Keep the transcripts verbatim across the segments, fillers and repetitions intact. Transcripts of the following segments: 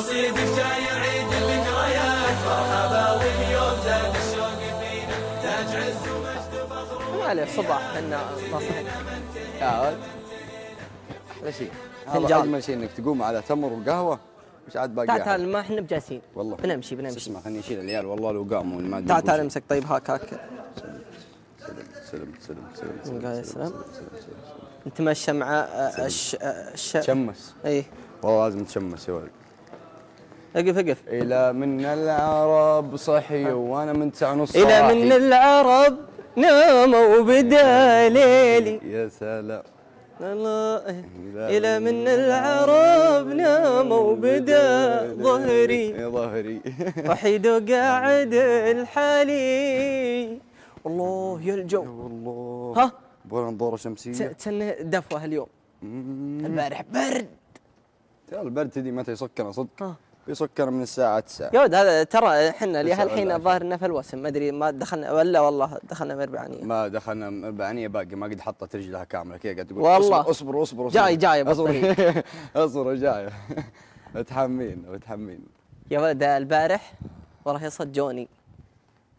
رصيدك جاي العيد الذكريات، مرحبا واليوم زاد الشوق فينا، تاج عز ومجد فخر عليه صباح حنا يا احلى شيء. هذا اجمل شيء انك تقوم على تمر وقهوه مش عاد باقي. تعال تعال ما احنا بجالسين والله، بنمشي بنمشي اسمع خليني اشيل العيال والله لو قاموا ما ادري. تعال تعال امسك طيب هاك هاك. سلم سلم سلم سلم سلم سلم نتمشى مع الش الش تشمس. اي والله لازم تشمس يا ولد. اقف اقف. الى من العرب صحي وانا من تسعة ونص الى من العرب ناموا بدا ليلي يا سلام الله. الى من العرب ناموا بدا ظهري ظهري وحيد وقاعد الحالي. الله يا الجو والله. ها بغينا نظاره شمسيه تسنى دفوه اليوم. البارح برد ترى. البرد دي متى يسكر صدق؟ يسكر من الساعه تسعة يا ولد. هذا ترى احنا لهالحين الظاهر انه في الوسم ما ادري ما دخلنا ولا والله دخلنا مربعانيه. ما دخلنا مربعانيه باقي ما قد حطت رجلها كامله كذا قاعد تقول والله اصبر اصبر اصبر جاي جاي بالطريق اصبر جاي متحمين متحمين يا ولد. البارح والله يصجوني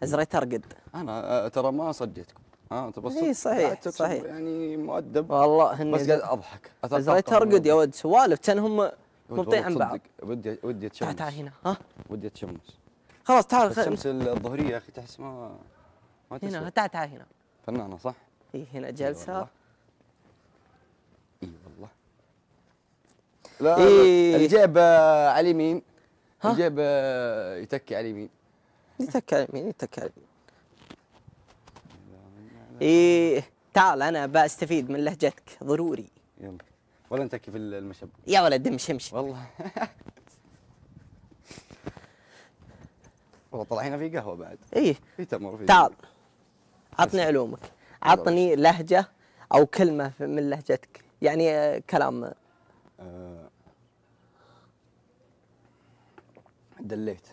ازريت ارقد انا ترى ما صديتكم. اه انت بس اي صحيح صحيح يعني مؤدب والله بس قاعد اضحك ازريت ارقد يا ولد. سوالف كان هم مبطين عن بعض. ودي ودي اتشمس. تعال تعال هنا. ها ودي اتشمس خلاص. تعال الشمس الظهريه يا اخي تحس ما ما تسوى هنا. تعال تعال هنا فنانه صح؟ اي هنا جلسه. اي والله لا إيه. الجيب على اليمين. الجيب يتكي على اليمين يتكي على اليمين يتكي على اليمين. ايه تعال انا بستفيد من لهجتك ضروري. يلا ولا نتكي في المشب يا ولد. امشي امشي والله والله طلعنا في قهوه بعد. ايه في تمر في. تعال عطني علومك، عطني لهجه او كلمه من لهجتك يعني كلام. أه دليت.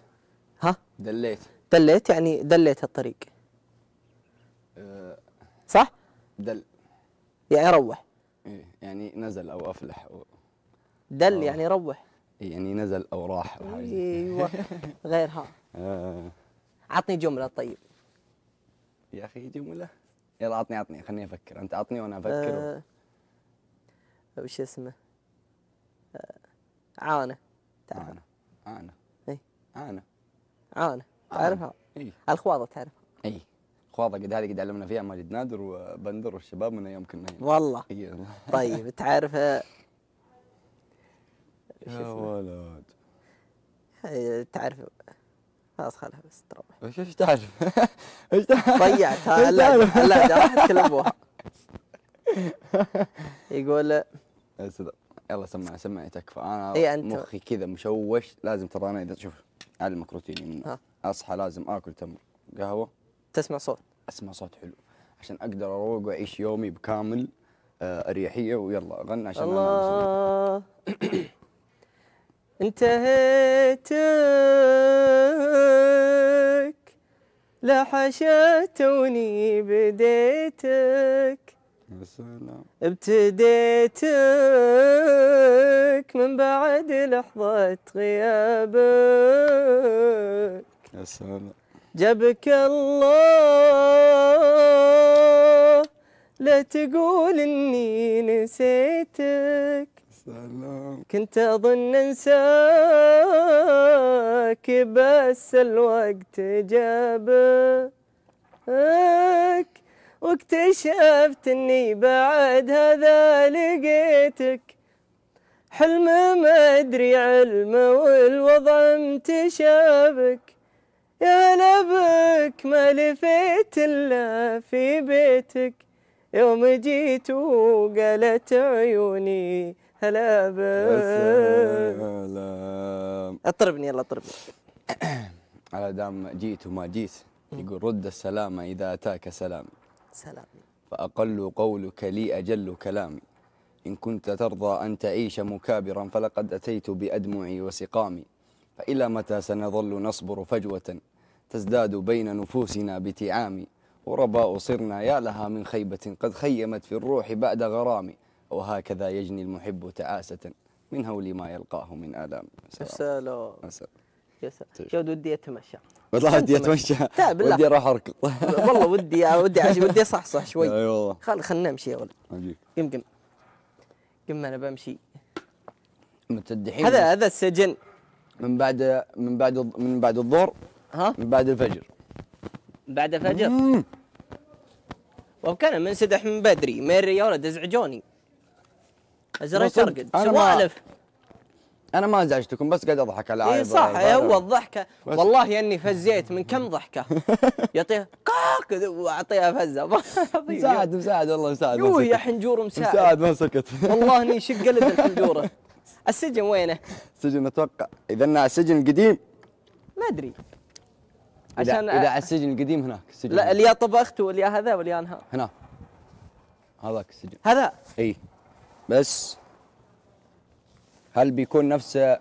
ها دليت. دليت يعني دليت الطريق. أه صح دل يعني روح. يعني نزل او افلح أو دل أو يعني روح. يعني نزل او راح أو ايوه غيرها. آه. عطني جمله طيب يا اخي جمله. يلا عطني عطني خليني افكر. انت عطني وانا افكر. آه. و... وش اسمه؟ آه. عانه. تعرف عانه؟ عانه اي عانه عانه تعرفها؟ اي الخواضه تعرفها؟ اي خواضه قد هذه قد علمنا فيها ماجد نادر وبندر والشباب من يوم كنا هنا والله. طيب تعرف يا ولد تعرف خلاص خلها بس تروح. ايش ايش تعرف؟ ايش تعرف؟ ضيعتها. لا لا راحت كل ابوها. يقول يا سلام يلا سمعني سمعني تكفى انا إيه مخي كذا مشوش. لازم ترى انا اذا شوف اعلمك روتيني. اصحى لازم اكل تمر قهوه. تسمع صوت؟ اسمع صوت حلو عشان اقدر اروق واعيش يومي بكامل اريحيه. ويلا غنى عشان الله انتهيتك لحشا توني بديتك. يا سلام ابتديتك من بعد لحظه غيابك. يا سلام جابك الله لا تقول اني نسيتك. سلام كنت اظن انساك بس الوقت جابك. واكتشفت اني بعد هذا لقيتك. حلم ما ادري علم والوضع متشابك. يا لبك ما لفيت الا في بيتك. يوم جيت وقالت عيوني هلا بك. اطربني يلا اطربني. على دام جيت وما جيت يقول رد السلام اذا اتاك سلامي. سلامي فاقل قولك لي اجل كلامي. ان كنت ترضى ان تعيش مكابرا فلقد اتيت بادمعي وسقامي. فإلى متى سنظل نصبر فجوة تزداد بين نفوسنا بتعام. غرباء صرنا يا لها من خيبة قد خيمت في الروح بعد غرام. وهكذا يجني المحب تعاسة من هول ما يلقاه من آلام. سلام يا سلام يا ود ودي اتمشى والله، ودي اتمشى تعب والله، ودي اروح اركض والله، ودي ودي ودي اصحصح شوي. اي والله خل خلنا نمشي يا ولد. قم قم قم انا بمشي. متدحين هذا هذا السجن من بعد من بعد من بعد الظهر، ها من بعد الفجر، من بعد الفجر وكان منسدح من بدري. ميري يا ولد ازعجوني، ازرق ترقد سوالف. انا ما ازعجتكم بس قاعد اضحك على عايض. اي صح، هو الضحكه والله اني فزيت من كم ضحكه يعطيها كاك واعطيها فزه مساعد مساعد والله مساعد. يوه يا حنجور مساعد مساعد ما سكت والله اني شق قلد الحنجوره. السجن وينه؟ السجن اتوقع اذا انه السجن القديم ما ادري، عشان اذا على السجن القديم هناك السجن. لا اللي طبخته واللي هذا واللي انها هنا هذاك السجن هذا. اي بس هل بيكون نفس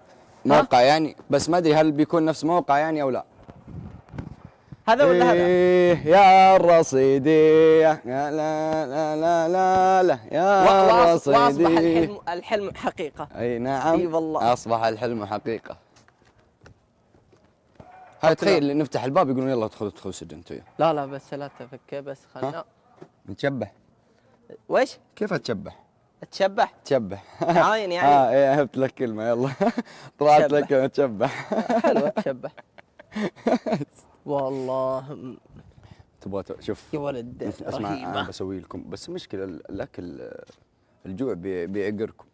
موقع يعني؟ بس ما ادري هل بيكون نفس موقع يعني او لا. هذا ولا هذا؟ ايه يا الرصيدي يا لا لا لا لا لا يا الرصيدي. واصبح الحلم الحلم حقيقة. اي نعم اي والله اصبح الحلم حقيقة. هاي تخيل نفتح الباب يقولون يلا ادخلوا ادخلوا السجن انتوا. لا لا بس لا تفكر بس خلنا نتشبه. ويش؟ كيف اتشبه؟ تشبح تشبح عاين يعني. اه ايه هبت لك كلمه يلا طلعت لك كلمه تشبح حلوه تشبح والله. تبغى شوف يا ولد اسمع انا بسوي لكم، بس مشكله الاكل الجوع بيعقركم.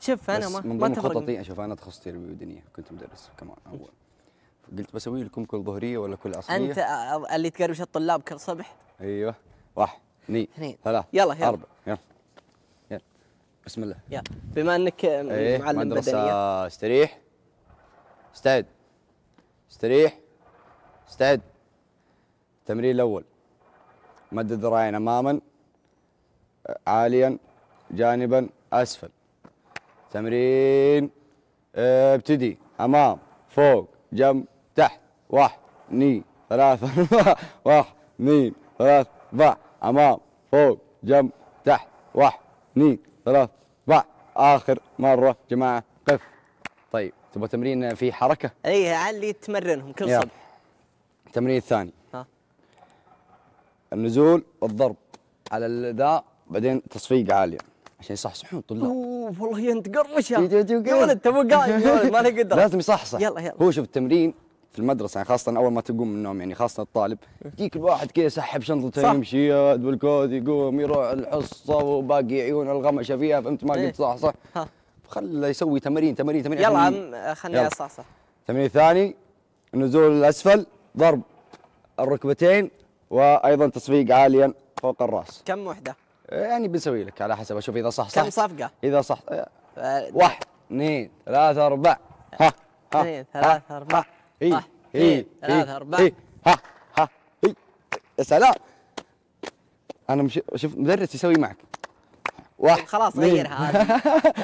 شوف انا ما من ضمن خططي، شوف انا تخصصي تربيه ودنيه كنت مدرس كمان اول، قلت بسوي لكم كل ظهريه ولا كل عصريه. انت اللي تقربش الطلاب كل صبح. ايوه واحد اثنين ثلاث يلا يلا اربع يلا بسم الله. يلا بما انك ايه معلم مدرسة بدنية، استريح استعد استريح استعد. التمرين الاول مد الذراعين اماما عاليا جانبا اسفل. تمرين ابتدي امام فوق جنب تحت. واحد اثنين ثلاثة واحد اثنين ثلاثة اربعة امام فوق جنب تحت. واحد اثنين ثلاث اربع. اخر مره جماعه قف. طيب تبغى تمرين في حركه؟ اي علي تمرنهم كل صبح. التمرين الثاني ها النزول والضرب على الذا بعدين تصفيق عاليه عشان يصحصحون الطلاب. اوه والله انت قرش يا ولد، تبغى قايم يا ولد ما له قدره لازم يصحصح. يلا يلا هو شوف التمرين في المدرسه يعني خاصه اول ما تقوم من النوم يعني خاصه الطالب يجيك الواحد كذا سحب شنطته يمشي بالكود يقوم يروح الحصه وباقي عيون الغمشه فيها. فهمت ما قلت صح صح؟ خله يسوي تمارين تمارين تمارين. يلا عم خليني اصحصح. التمرين الثاني النزول الاسفل ضرب الركبتين وايضا تصفيق عاليا فوق الراس. كم وحده؟ يعني بنسوي لك على حسب اشوف اذا صح صح. كم صفقه؟ اذا صح واحد اثنين ثلاثة أربعة. ها ها اثنين ثلاثة أربعة. اي اي ثلاثة أربعة. ها ها اي يا سلام. أنا مش شوف مدرس يسوي معك واحد خلاص غيرها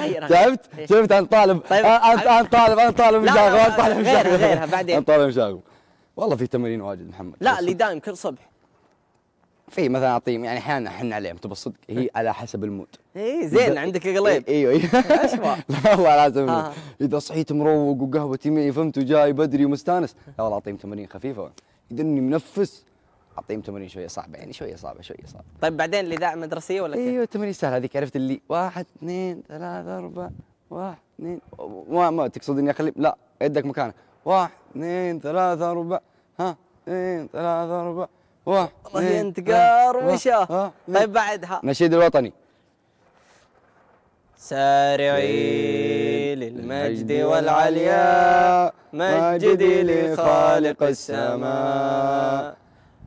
غيرها. شفت شفت أنا طالب أنا طالب أنا طالب مشاغب أنا طالب مشاغب غيرها بعدين أنا طالب مشاغب. والله في تمارين واجد محمد. لا اللي دايم كل صبح في مثلا أعطيهم يعني أحيانا أحن عليهم تبى الصدق هي على حسب المود. اي زين عندك قليب. ايوه ايوه اشوى لا والله لازم اذا صحيت مروق وقهوتي معي فهمت وجاي بدري ومستانس لا والله اعطيهم تمارين خفيفه. اذا اني منفس اعطيهم تمارين شويه صعبه يعني شويه صعبه شويه صعبه. طيب بعدين الاذاعه مدرسيه ولا كيف؟ ايوه التمارين سهله هذيك عرفت اللي واحد اثنين ثلاثة أربعة واحد اثنين ما, ما تقصد اني اخلي لا يدك مكانه واحد اثنين ثلاثة أربعة ها اثنين ثلاثة أربعة واحد والله انت قروشه. طيب بعدها نشيد الوطني سارعي للمجد والعلياء مجدي لخالق السماء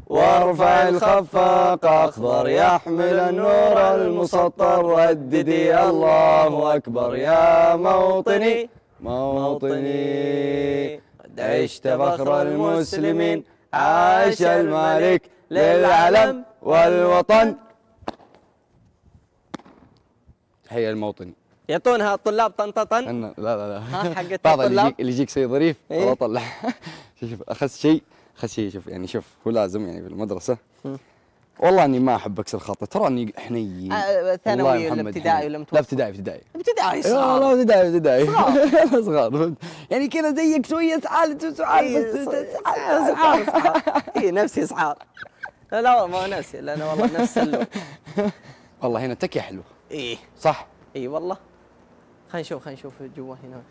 وارفع الخفاق اخضر يحمل النور المسطر رددي الله اكبر يا موطني موطني قد عشت فخر المسلمين عاش الملك للعلم والوطن. تحية الموطني. يعطونها الطلاب طنططن؟ لا لا لا ها حقت الطلاب اللي يجيك شيء ظريف والله إيه؟ طلع شوف اخذت شيء اخذت شيء شوف يعني شوف هو لازم يعني في المدرسه والله اني ما احب اكسر خاطر، ترى اني حنين. ثانوي ولا ابتدائي ولا متوسط؟ لا ابتدائي ابتدائي ابتدائي صغار والله ابتدائي ابتدائي صغار يعني كذا زيك شويه سعالت وسعال بس اسعار اي نفسي اسعار. لا لا والله ما ناسي، لا انا والله نفس اللون. والله هنا تكيه حلو. ايه صح اي والله. خلينا نشوف خلينا نشوف جوا هنا.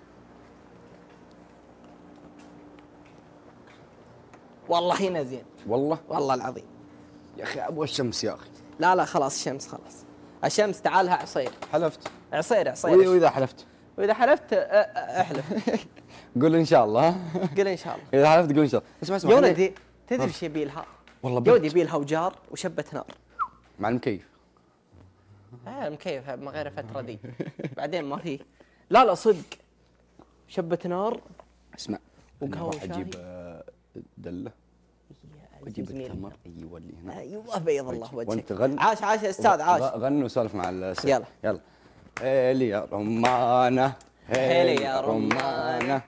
والله هنا زين والله والله العظيم يا اخي ابغى الشمس يا اخي. لا لا خلاص الشمس خلاص الشمس تعالها عصير. حلفت عصير عصير. واذا حلفت واذا حلفت احلف قول ان شاء الله. قول ان شاء الله اذا حلفت قول ان شاء الله. اسمع اسمع يا ولدي تدري ايش يبي لها؟ والله جودي يبي لها وجار وشبه نار مع المكيف. اه المكيف ما غير الفتره دي بعدين ما في. لا لا صدق شبه نار. اسمع وقهوه اجيب دله واجيب التمر. ايوه اللي هنا ايوه بيض الله وجهك. وانت غن عاش عاش يا استاذ عاش. غن وسولف مع السيد. يلا يلا. هيلي يا رمانه هيلي يا رمانه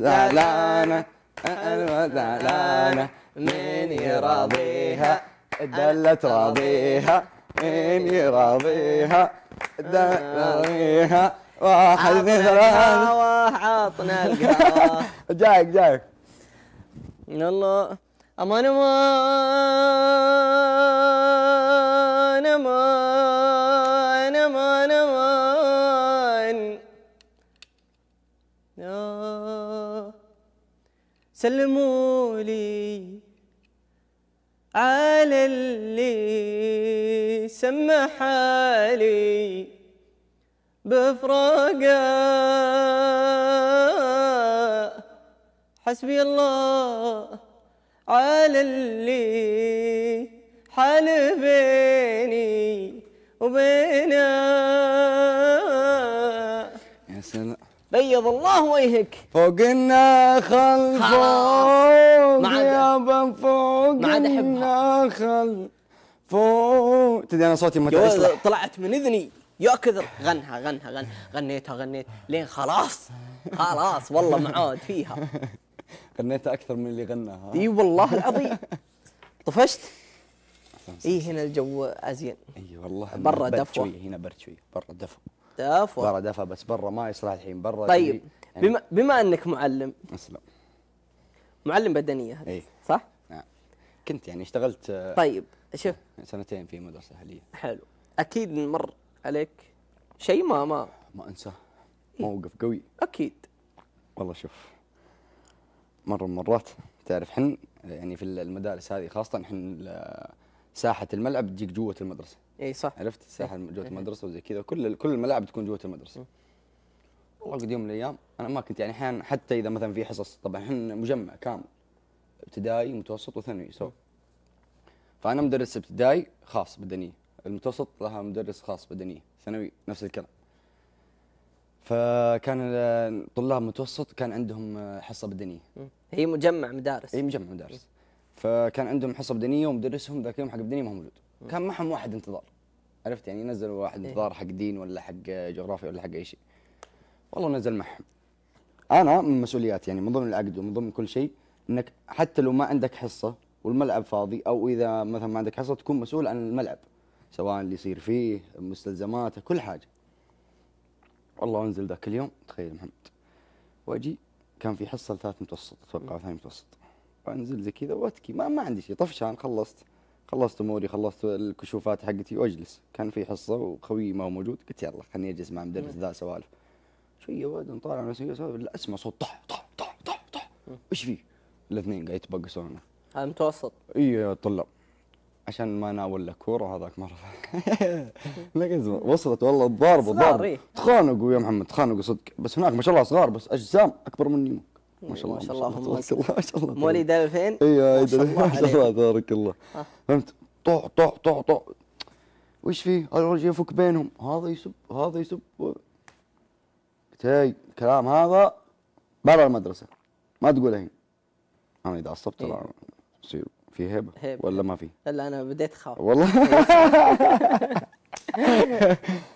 زعلانه انا زعلانه من يراضيها الدله تراضيها من يراضيها الدله تراضيها. واحد اثنين ثلاثه وحطنا القهوه. جايك جايك يلا. امان امان امان امان امان يا سلموا لي على اللي سمى حالي بفراقه حسبي الله على اللي حال بيني وبينه. يا سلام بيض الله وجهك. فوقنا خل فوق يا بن فوق ما عاد احبها. خل فوق تدري انا صوتي متى يصلح. طلعت من اذني يا كثر. غنها غنها غنها غنيتها غنيت لين خلاص خلاص والله ما عاد فيها. غنيتها أكثر من اللي غناها. إي والله العظيم طفشت. إي هنا الجو أزين. إي والله برا دفوة هنا برد شوية. برا دفوة دفوة برا دفوة بس برا ما يصلح الحين برا. طيب يعني بما, بما أنك معلم. أسلم. معلم بدنية هذا. إي صح؟ نعم كنت يعني اشتغلت. طيب شوف سنتين في مدرسة أهلية. حلو أكيد مر عليك شيء ما ما ما أنساه. موقف قوي أكيد والله. شوف مرة من مرات تعرف حن يعني في المدارس هذه خاصة حن ساحة الملعب تجيك جوة المدرسة. اي صح عرفت الساحة جوة المدرسة وزي كذا كل كل الملاعب تكون جوة المدرسة. والله قد يوم من الأيام أنا ما كنت يعني أحيانا حتى إذا مثلا في حصص طبعا حن مجمع كامل ابتدائي متوسط وثانوي سوا. فأنا مدرس ابتدائي خاص بدنية، المتوسط لها مدرس خاص بدنية، ثانوي نفس الكلام. فكان طلاب متوسط كان عندهم حصه بدنيه. هي مجمع مدارس. هي مجمع مدارس. فكان عندهم حصه بدنيه ومدرسهم ذاك اليوم حق بدنيه ما هو موجود. كان معهم واحد انتظار. عرفت يعني نزلوا واحد انتظار حق دين ولا حق جغرافيا ولا حق اي شيء. والله نزل معهم. انا من مسؤولياتي يعني من ضمن العقد ومن ضمن كل شيء انك حتى لو ما عندك حصه والملعب فاضي او اذا مثلا ما عندك حصه تكون مسؤول عن الملعب. سواء اللي يصير فيه، مستلزماته، كل حاجه. والله انزل ذاك اليوم تخيل محمد واجي كان في حصه لثلاث متوسط اتوقع ثاني متوسط. وانزل زي كذا واتكي ما, ما عندي شيء طفشان. خلصت خلصت اموري خلصت الكشوفات حقتي واجلس. كان في حصه وخوي ما هو موجود قلت يلا خليني اجلس مع مدرس ذا سوالف شويه. واد نطالع على سوالف لا اسمع صوت طح طح طح طح طح. ايش فيه؟ الاثنين قاعد يتبقسون. هذا متوسط. اي طلع عشان ما ناول لك كوره هذاك مره. وصلت والله الضارب الضارب تخانقوا يا محمد تخانقوا صدق. بس هناك ما شاء الله صغار بس اجسام اكبر مني ما شاء الله. ما شاء الله ما شاء الله ما شاء الله مواليد ألفين. ايوه ما شاء الله تبارك الله. فهمت طوح طوح طوح طوح. وش فيه؟ الرجل يفك بينهم هذا يسب هذا يسب. قلت هاي الكلام هذا برا المدرسه ما تقوله هنا. انا اذا عصبت ترى يصير في هيبة ولا ما في؟ لا انا بديت اخاف والله.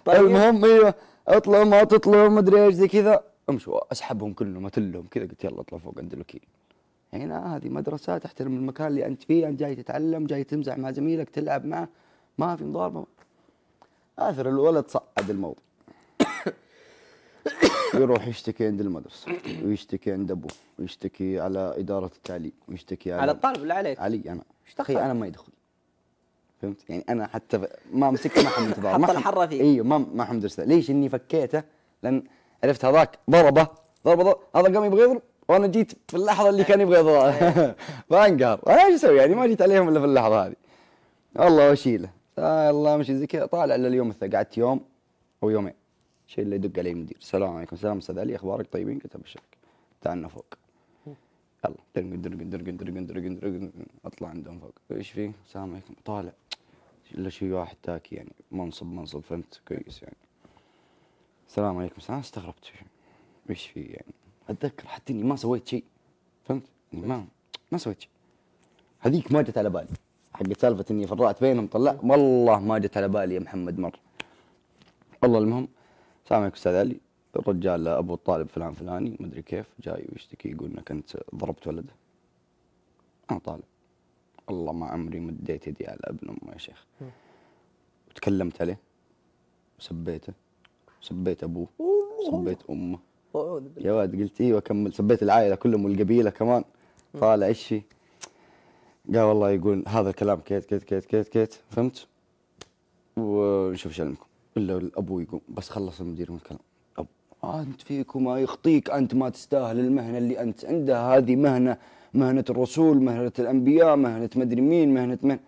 طيب المهم ايوه اطلعوا ما تطلعوا ما ادري ايش زي كذا امشوا اسحبهم كلهم اتلهم كذا. قلت يلا اطلع فوق عند الوكيل. هنا هذه مدرسة تحترم المكان اللي أنت فيه، أنت جاي تتعلم، جاي تمزح مع زميلك، تلعب معه، ما في مضاربة. آثر الولد صعد الموضوع. يروح يشتكي عند المدرسة، ويشتكي عند أبوه، ويشتكي على إدارة التعليم، ويشتكي على على الطالب اللي عليك. علي أنا، أخي أنا ما يدخل. فهمت؟ يعني أنا حتى ما مسكت ما حمد ضاربة. حط الحرة فيه. أيوه ما ما حمد رسالة، ليش إني فكيته؟ لأن عرفت هذاك ضربه ضربه هذا قام يبغى يضرب. وانا جيت في اللحظه اللي كان يبغى يضرب فانقهر، انا ايش اسوي يعني؟ ما جيت عليهم الا في اللحظه هذه. والله واشيله، آه الله مشي زي كذا طالع لليوم الثاني، قعدت يوم او يومين، شيء اللي يدق علي المدير، السلام عليكم، السلام استاذ علي اخبارك طيبين؟ قلت ابشرك تعالنا فوق. يلا درق درق درق درق درق درق اطلع عندهم فوق، ايش فيه؟ السلام عليكم، طالع الا شيء واحد تاكي يعني منصب منصب فهمت كويس يعني. السلام عليكم، انا استغربت ايش فيه يعني؟ اتذكر حتى اني ما سويت شيء فهمت؟ اني ما ما سويت شيء. هذيك ما جت على بالي، حقت سالفه اني فرقت بينهم طلعت، والله ما جت على بالي يا محمد مره. والله المهم السلام عليكم استاذ علي، الرجال ابو الطالب فلان فلاني ما ادري كيف جاي ويشتكي يقول انك انت ضربت ولده. انا طالب، والله ما عمري مديت يدي على ابن امه يا شيخ. وتكلمت عليه وسبيته وسبيت ابوه وسبيت امه. يا واد قلت ايوه كمل، سبيت العائله كلهم والقبيله كمان. طالع ايش في؟ قال والله يقول هذا الكلام كيت كيت كيت كيت كيت فهمت؟ ونشوف ايش علمكم. الا الابو يقوم بس خلص المدير من الكلام. اب انت فيك وما يخطيك، انت ما تستاهل المهنه اللي انت عندها، هذه مهنه مهنه الرسول، مهنه الانبياء، مهنه مدري مين، مهنه من.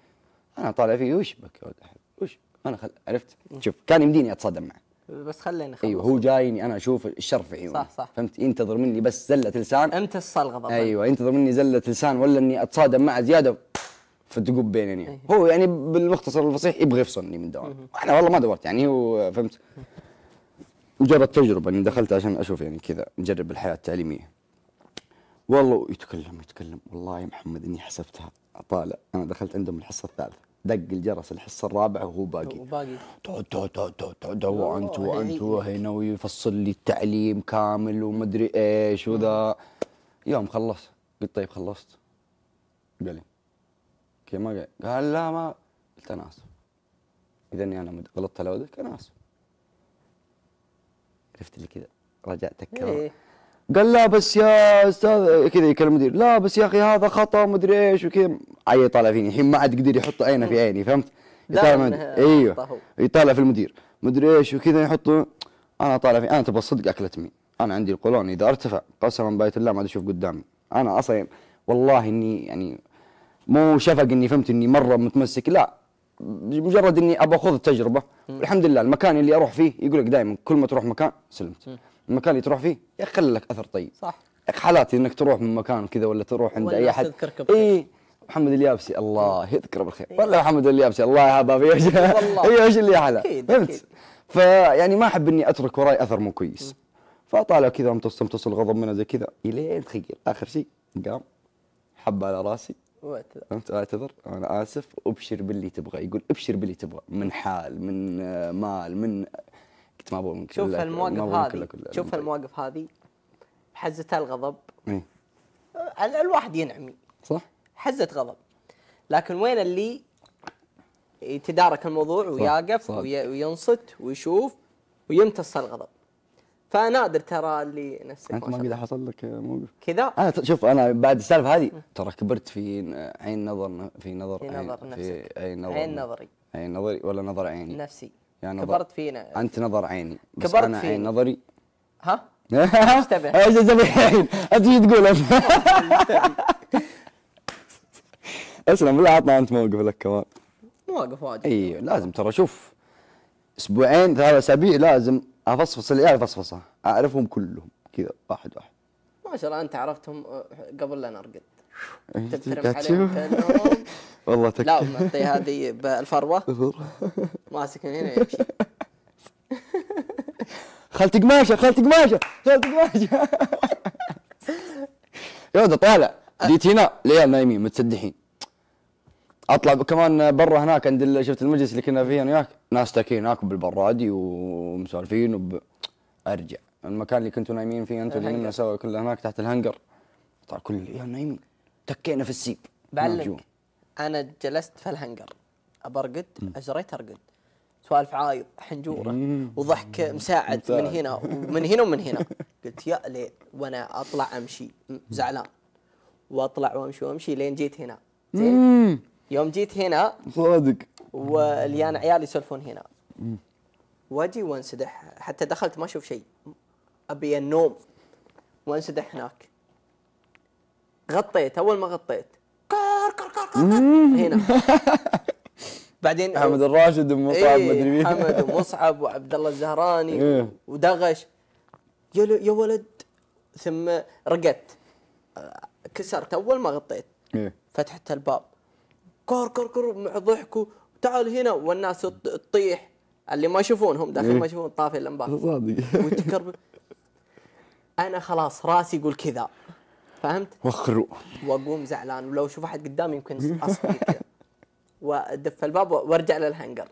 انا طالع فيه وش بك يا ولد احب؟ وش انا خل... عرفت؟ شوف كان يمديني اتصدم معه. بس خليني خلص. ايوه هو جايني انا اشوف الشر في عيونه، صح صح فهمت؟ ينتظر مني بس زله لسان، امتى الصلغه؟ ايوه ينتظر مني زله لسان ولا اني اتصادم معه زياده فتقوب بيننا. أيوة. هو يعني بالمختصر الفصيح يبغى يفصلني من دوام، وانا والله ما دورت يعني هو فهمت؟ مجرد تجربه اني دخلت عشان اشوف يعني كذا نجرب الحياه التعليميه. والله يتكلم يتكلم والله يا محمد اني حسبتها طالع، انا دخلت عندهم الحصه الثالثه، دق الجرس الحصه الرابعه وهو باقي باقي تو تو تو تو وانت وانت وهنا ويفصل لي التعليم كامل ومدري ايش وذا. يوم خلصت قلت طيب خلصت؟ قال لي اوكي ما قال، قال لا ما قلت انا اسف، اذا اني انا غلطت على ولدك انا اسف. عرفت اللي كذا رجعتك كذا. قال لا بس يا استاذ كذا يكلم مدير، لا بس يا اخي هذا خطا مدري ايش وكذا. عي طالع فيني الحين ما عاد قدر يحط عينه في عيني فهمت؟ يطالع ايوه يطالع في المدير مدري ايش وكذا يحطه. انا طالع فيني انا تبغى الصدق اكلت مين؟ انا عندي القولون اذا ارتفع قسما بايت الله ما عاد اشوف قدامي. انا اصلا والله اني يعني مو شفق اني فهمت اني مره متمسك، لا مجرد اني ابغى اخذ التجربه. والحمد لله المكان اللي اروح فيه يقول لك دائما كل ما تروح مكان سلمت. م. المكان اللي تروح فيه يا اخي خلي لك اثر طيب، صح حالاتي انك تروح من مكان كذا ولا تروح عند اي احد اي. محمد اليابسي الله يذكره بالخير، إيه. ولا محمد اليابسي الله يهابه بوجهه اي وش اللي احلى فهمت؟ فيعني ما احب اني اترك وراي اثر مو كويس. فطالع كذا امتص امتص الغضب منه زي كذا الين تخيل اخر شيء قام حب على راسي واعتذر فهمت؟ اعتذر انا اسف ابشر باللي تبغى، يقول ابشر باللي تبغى من حال من مال من. شوف المواقف هذه، شوف المواقف هذه حزتها الغضب. إيه؟ الواحد ينعمي صح حزة غضب، لكن وين اللي يتدارك الموضوع ويقف وينصت ويشوف ويمتص الغضب؟ فنادر ترى اللي نفسك انت ما قد حصل لك موقف كذا. انا شوف انا بعد السالفه هذه ترى كبرت في عين نظر في نظر في نظر عين نفسك. في عين نظر عين نظري عين نظري ولا نظر عيني نفسي يعني كبرت فينا انت نظر عيني بس كبرت انا عين نظري ها؟ مشتبه ايش الحين؟ انت ايش تقول انت؟ اسلم بالله عطنا انت موقف لك كمان. مواقف واجد اي لازم ترى شوف اسبوعين ثلاث اسابيع لازم افصفص اللي افصفصها اعرفهم كلهم كذا واحد واحد. ما شاء الله انت عرفتهم قبل لا نرقد. تبترم عليهم كلهم والله تكفى. لا معطي هذه بالفروه ماسك من هنا يمشي. خالتي قماشه خالتي قماشه خالتي قماشه يا ولد. طالع جيت هنا العيال نايمين متسدحين، اطلع كمان برا هناك عند شفت المجلس اللي كنا فيه انا وياك ناس تاكين هناك بالبرادي ومسالفين وب... ارجع المكان اللي كنتوا نايمين فيه انتوا اللي نمنا سوا كله هناك تحت الهنجر. طلع كل العيال نايمين تكينا في السيب. بعلمك انا جلست في الهنجر ابرقد اجريت ارقد سوالف عايض حنجوره وضحك مساعد من هنا ومن هنا ومن هنا. قلت يا ليل وانا اطلع امشي زعلان واطلع وامشي وامشي لين جيت هنا. زين يوم جيت هنا صادق واليان عيالي يسولفون هنا واجي وانسدح حتى دخلت ما اشوف شيء ابي النوم وانسدح هناك. غطيت اول ما غطيت كار كار كار كار هنا. بعدين احمد الراشد ومصعب مدري مين احمد ومصعب وعبد الله الزهراني ودغش يا ولد. ثم رقدت كسرت اول ما غطيت فتحت الباب كار كار كار مع ضحك تعال هنا والناس تطيح اللي ما يشوفونهم داخل ما يشوفون طافي الانبار صادق وتكرب. انا خلاص راسي يقول كذا فهمت؟ وخروا واقوم زعلان ولو اشوف احد قدامي يمكن اصفق كذا وادف الباب وارجع للهنجر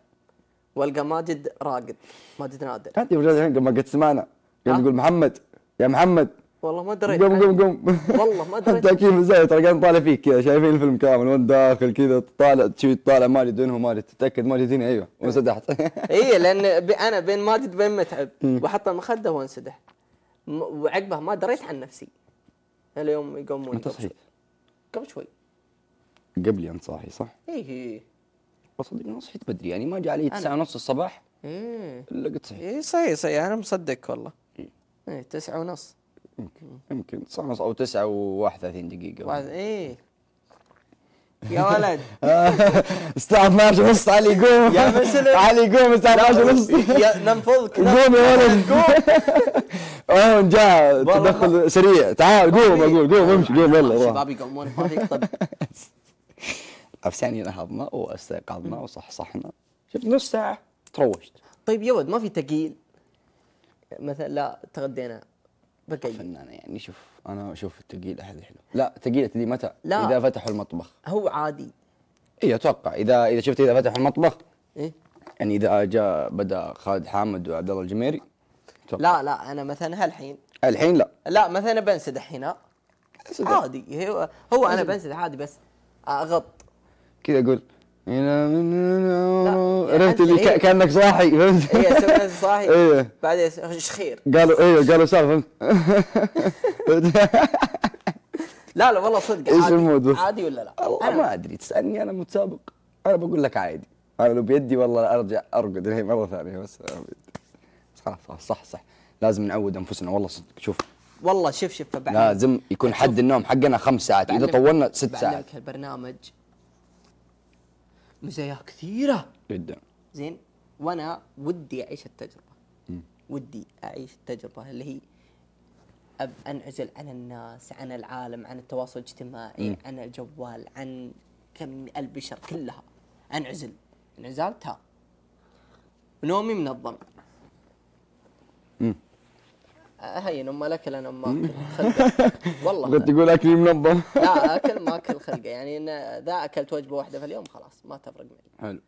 والقى ماجد راقد. ماجد نادر انت يا رجال الهنجر ما قد سمعنا قاعد يقول محمد يا محمد والله ما دريت قوم قوم قوم والله ما دريت انت اكيد من زاويه ترى قاعد نطالع فيك كذا شايفين الفيلم كامل وانت داخل كذا تطالع تشوي تطالع ماجد وين هو ماجد تتاكد ماجد هنا ايوه وانسدحت اي لان انا بين ماجد وبين متعب وحط المخده وانسدح وعقبه ما دريت عن نفسي. اليوم يقومون انت صحيح قبل شوي قبلي انت صاحي صح؟ اي اي اصدق انا صحيت بدري يعني ما جاء علي تسعة ونص الصباح ايه الا قد صحيت اي صحيح صحيح انا مصدقك والله اي تسعة ونص يمكن يمكن تسعة ونص او تسعة وواحد وثلاثين دقيقة ايه يا ولد الساعة اثناعش ونص علي قوم يا مسلم علي قوم الساعة اثناعش ونص ننفضك قوم يا ولد قوم جاء تدخل سريع تعال قوم اقول قوم امشي قوم يلا شباب يقومون ما فيك طب ثانية نهضنا واستيقظنا وصحصحنا شفت نص ساعة تروشت. طيب يا ولد ما في تقيل مثلا لا تغدينا بقي فنانة يعني شوف انا اشوف التقيل هذه حلو لا تقيلة دي متى؟ لا اذا فتحوا المطبخ هو عادي اي اتوقع اذا اذا شفت اذا فتحوا المطبخ ايه يعني اذا جاء بدا خالد حامد وعبد الله الجميري أتوقع. لا لا انا مثلا هالحين الحين لا لا مثلا بنسدح هنا سدح. عادي هو, هو انا بنسدح عادي بس اغط كذا اقول عرفت اللي إيه؟ كانك صاحي فهمت؟ اي اسوي نفسي صاحي إيه؟ بعدين ايش خير؟ قالوا ايوه قالوا سالفه لا لا والله صدق عادي. ايش المود عادي ولا لا؟ والله ما ادري تسالني انا متسابق انا بقول لك عادي انا لو بيدي والله ارجع ارقد هي مره ثانيه بس خلاص خلاص صح صح لازم نعود انفسنا والله صدق شوف والله شوف شوف لازم يكون حد النوم حقنا خمس ساعات اذا طولنا ست ساعات بعلمك هالبرنامج مزايا كثيرة جدا زين وانا ودي اعيش التجربة م. ودي اعيش التجربة اللي هي أب انعزل عن الناس عن العالم عن التواصل الاجتماعي م. عن الجوال عن كم البشر كلها انعزل انعزال تام نومي منظم امم هين ام الاكل انا ما اكل خلقه والله كنت تقول اكلي منظم لا اكل ما اكل خلقه يعني ان ذا اكلت وجبه واحده في اليوم خلاص ما تفرق معي حلو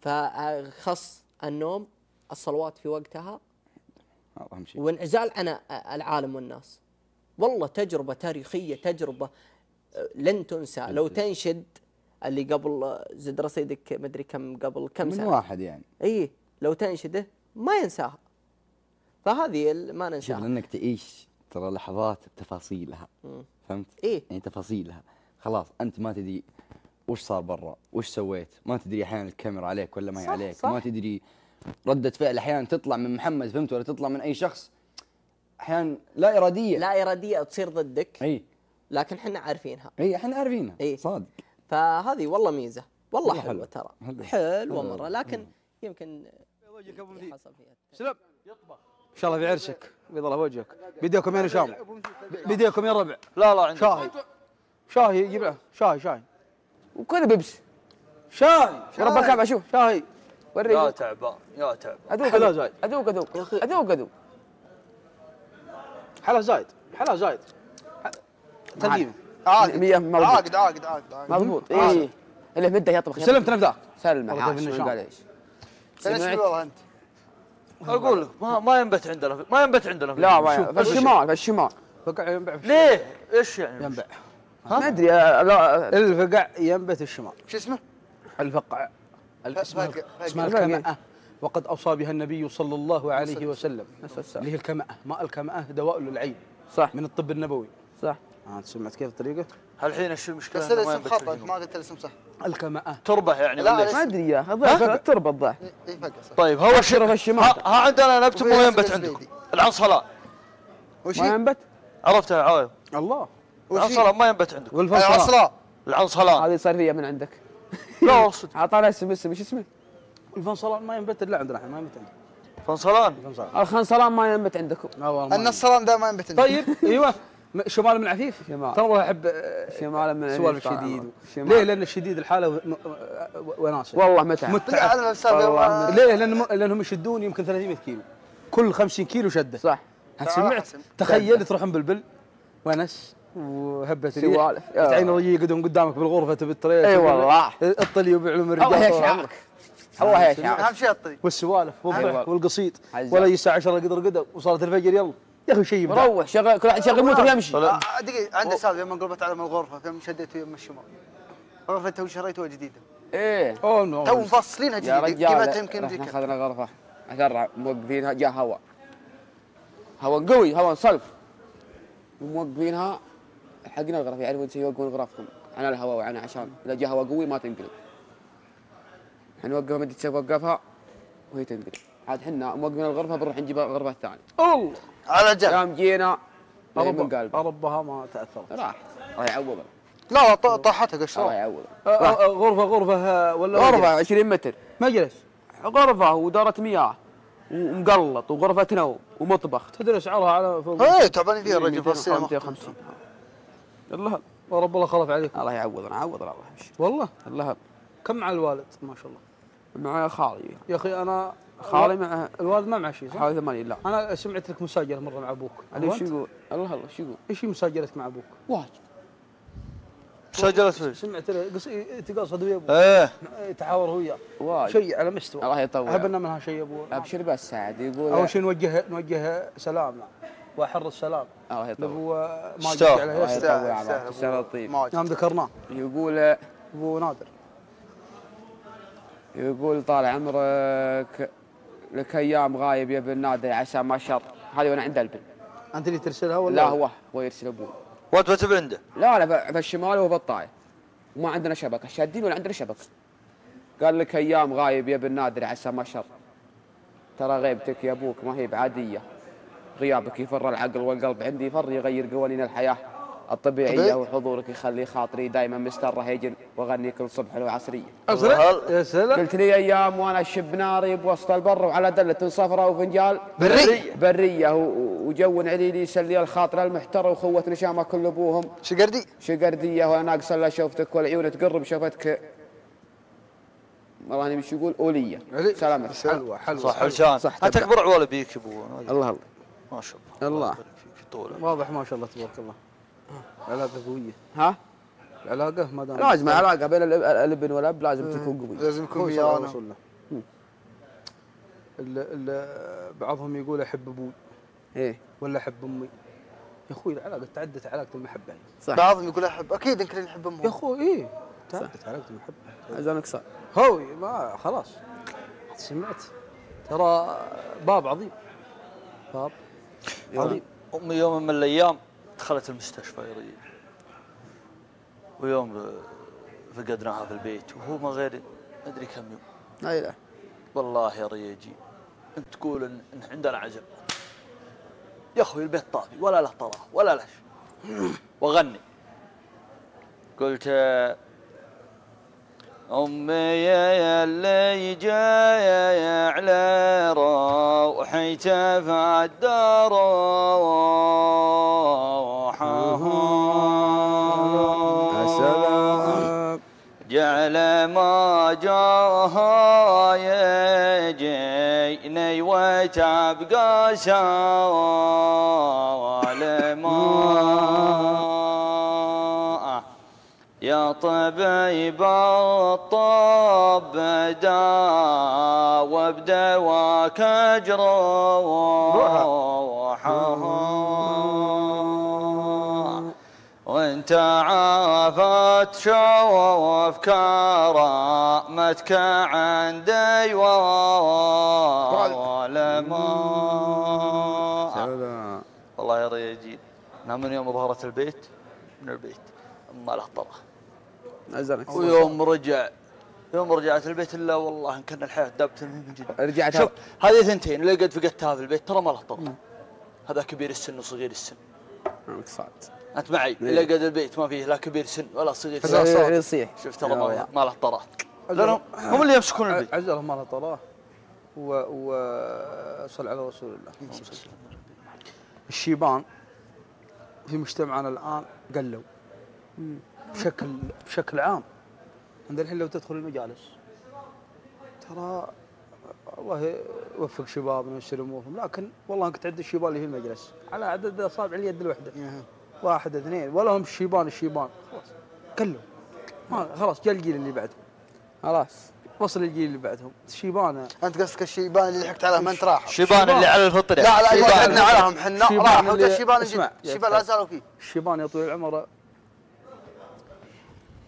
فخص النوم الصلوات في وقتها هذا اهم شيء وانعزال عن العالم والناس والله تجربه تاريخيه تجربه لن تنسى لو تنشد اللي قبل زد رصيدك مدري كم قبل كم سنه من واحد يعني اي لو تنشده ما ينساها فهذه ما ننساها شوف لانك تعيش ترى لحظات بتفاصيلها فهمت؟ إيه؟ يعني تفاصيلها خلاص انت ما تدري وش صار برا، وش سويت، ما تدري احيانا الكاميرا عليك ولا ما هي عليك، صح. ما تدري ردة فعل احيانا تطلع من محمد فهمت ولا تطلع من اي شخص احيانا لا اراديه لا اراديه تصير ضدك اي لكن احنا عارفينها اي احنا عارفينها اي صادق فهذه والله ميزه والله حلوه ترى حلوه مره لكن يمكن وجهك ابو مدير سلام يطبخ ان شاء الله في عرسك بيض الله وجهك بديكم يا نشام بديكم يا ربع لا لا عندك شاهي شاهي جيب له شاهي شاهي وكذا بيبس شاهي ربك كعب اشوف شاهي وريني يا تعبان يا تعبان ادوق ادوق ادوق ادوق ادوق ادوق حلا زايد حلا زايد تقييم عاقد عاقد عاقد عاقد مضبوط اي اللي مده يطبخ سلمت نفذاك سلم معليش سلمت والله انت اقول لك ما ما ينبت عندنا في ما ينبت عندنا في لا ما ينبت في الشمال في الشمال ليه؟ ايش يعني؟ ينبع ما ادري. لا الفقع ينبت الشمال. شو اسمه؟ الفقع. اسمها الكمأة، وقد اوصى بها النبي صلى الله عليه وسلم، اللي هي الكمأة. ماء الكمأة دواء للعين، صح، من الطب النبوي، صح. ها سمعت كيف الطريقه؟ الحين شو المشكله؟ بس الاسم خطا، ما قلت الاسم صح. الكمأة تربه يعني، ولا ما ادري يا اخي التربه الظاهر. طيب هو شرف الشمال. ها عندنا نبت مو ينبت عندكم العنصلة. وش ما ينبت؟ عرفتها يا عويض. الله، العنصلة ما ينبت عندكم. والفصلة العنصلة هذه صار فيها من عندك. لا اقصد اعطانا اسم اسم ايش اسمه؟ الفنصلان ما ينبت الا عندنا، ما ينبت عندنا. فنصلان؟ الخنصلان ما ينبت عندكم. النصلان ده ما ينبت عندكم. طيب ايوه شمال من عفيف؟ شمال. ترى احب شمال من عفيف. سوالف شديد. ليه؟ لان الشديد الحاله وناسه. والله متعب. متعب. ليه؟ لان لانهم يشدون يمكن ثلاثمئة كيلو. كل خمسين كيلو شده. صح. سمعت؟ تخيل تروحون بالبل ونس وهبت سوالف تعين رجيه يقعدون قدامك بالغرفه تبي الطريق. اي والله الطلي وبيعلم الرجال. الله يشعرك، الله يشعرك. اهم شيء الطلي والسوالف والقصيد، ولا يساع عشرة قدر قدر وصلت الفجر. يلا يا اخي شيء روح شغل، كل واحد يشغل موتر ويمشي. دقيقه عندي سالفه، يوم انقلبت على الغرفه يوم شديت يم الشمال غرفه تو شريتها جديده. ايه تو مفصلينها جديده، قيمتها يمكن ذيك. اخذنا غرفه اسرع موقفينها، جاء هواء هواء قوي، هواء صلف، وموقفينها حقنا الغرفه. يعرفون شي يوقفون غرفكم عن الهواء وعن عشان اذا جاء هواء قوي ما تنقلب. حنوقفها مدة ساعة، وقفها وهي تنقلب. عاد احنا موقفين الغرفه بنروح نجيب الغرفه الثانيه. اوه على جنب. يوم جينا ربها ما تاثرت، راحت. الله يعوضها. لا طاحتها قشره. الله يعوضها. غرفه غرفه ولا غرفه عشرين متر مجلس، غرفه ودارة مياه ومقلط وغرفه نوم ومطبخ. تدري اسعارها على فوق؟ اي تعبانين فيها الرجل. مئتين وخمسين. الله ورب الله خلف عليكم. الله يعوضنا، عوضنا الله. والله الله. كم مع الوالد ما شاء الله؟ مع خالي. يا اخي انا خالي مع الوالد ما معه شيء صح؟ حوالي ثمانين. لا انا سمعت لك مساجره مره مع ابوك. ايش يقول؟ الله الله شو يقول؟ ايش مساجرتك مع ابوك؟ واجد مساجرت فيه. سمعت تقاصد ويا ابوك. ايه يتحاور هو وياه واجد. شيء على مستوى. الله يطول. احب ان منها شيء ابوه. ابشر بس سعد يقول اول شيء نوجه نوجه سلامنا واحر السلام. الله يطول. ابو ماجد عليه السلام. السلام لطيف. نعم ذكرناه. يقول ابو نادر، يقول طال عمرك لك ايام غايب يا ابن نادر عسى ما شر. هذه وانا عند البن. انت اللي ترسلها ولا؟ لا هو هو يرسل ابوه. وانت بتبي عنده؟ لا لا في الشمال وهو بالطائف. وما عندنا شبكه، شادين ولا عندنا شبكه. قال لك ايام غايب يا ابن نادر عسى ما شر. ترى غيبتك يا ابوك ما هي بعاديه. غيابك يفر العقل والقلب عندي، يفر يغير قوانين الحياه الطبيعيه، وحضورك يخلي خاطري دائما مستر رهيجن واغني كل صبح له عصريه. يا سلام. قلت لي ايام وانا اشب ناري بوسط البر وعلى دله صفراء وفنجال بريه بريه وجو عليلي يسلي الخاطر المحترى وخوه نشامه كل ابوهم شقردي شقرديه ولا ناقص الا شوفتك والعيون تقرب شوفتك. والله ايش يقول اوليه سلامتك. حلوه حلوه صح وشان صح. تكبر عوال بيك ابوه. الله الله ما شاء الله. الله طوله واضح ما شاء الله تبارك الله. علاقة قوية. ها؟ العلاقة ما دام لازم علاقة بين الابن والاب لازم تكون قوية. لازم تكون قوية. بعضهم يقول احب ابوي. ايه ولا احب امي. يا اخوي العلاقة تعدت علاقة المحبة. صح. بعضهم يقول احب اكيد يمكن نحب امهم. يا اخوي ايه تعدت علاقة المحبة. اذنك صار. هوي ما خلاص. سمعت؟ ترى باب عظيم. باب عظيم. امي يوم من الايام دخلت المستشفى يريد، ويوم فقدناها في البيت وهو ما غير ما ادري كم يوم. اي لا والله يا ريجي انت تقول ان عندنا عزم يا اخوي البيت طافي ولا له طلاق ولا له شيء واغني. قلت امي يا اللي جايه على روحي تفعل دروحها جعل ما جاها يجيني وتبقى سالما يا طبيب الطب داوى بدواك جروحها وانت تعافت شوف كرامتك عندي والعلماء. والله يا رياجيل أنا من يوم ظهرت البيت من البيت ما له طلع أزرق. ويوم رجع يوم رجعت البيت الا والله ان كان الحياه دابت من جد. رجعت شوف هذه ثنتين اللي قد فقدتها في البيت ترى ما له طلع، هذا كبير السن وصغير السن. عمك صعد انت معي اللي قد البيت ما فيه لا كبير سن ولا صغير سن يصيح. شفت ترى ما له طلع، لانهم هم اللي يمسكون البيت. عجلهم ما له طلع وصل على رسول الله. الشيبان في مجتمعنا الان قلوا بشكل بشكل عام. عند الحين لو تدخل المجالس ترى الله يوفق شبابنا ويسر امورهم، لكن والله انك تعد الشيبان اللي في المجلس على عدد اصابع اليد الواحده. واحد اثنين ولا هم الشيبان الشيبان خلاص كلوا ما خلاص جاء الجيل اللي بعدهم خلاص وصل الجيل اللي بعدهم الشيبان. انت قصدك الشيبان اللي لحقت عليهم انت راحوا الشيبان اللي على الفطره؟ لا لا ما عدنا عليهم احنا راحوا الشيبان الجديد. الشيبان لا زالوا فيه. الشيبان يا طويل العمر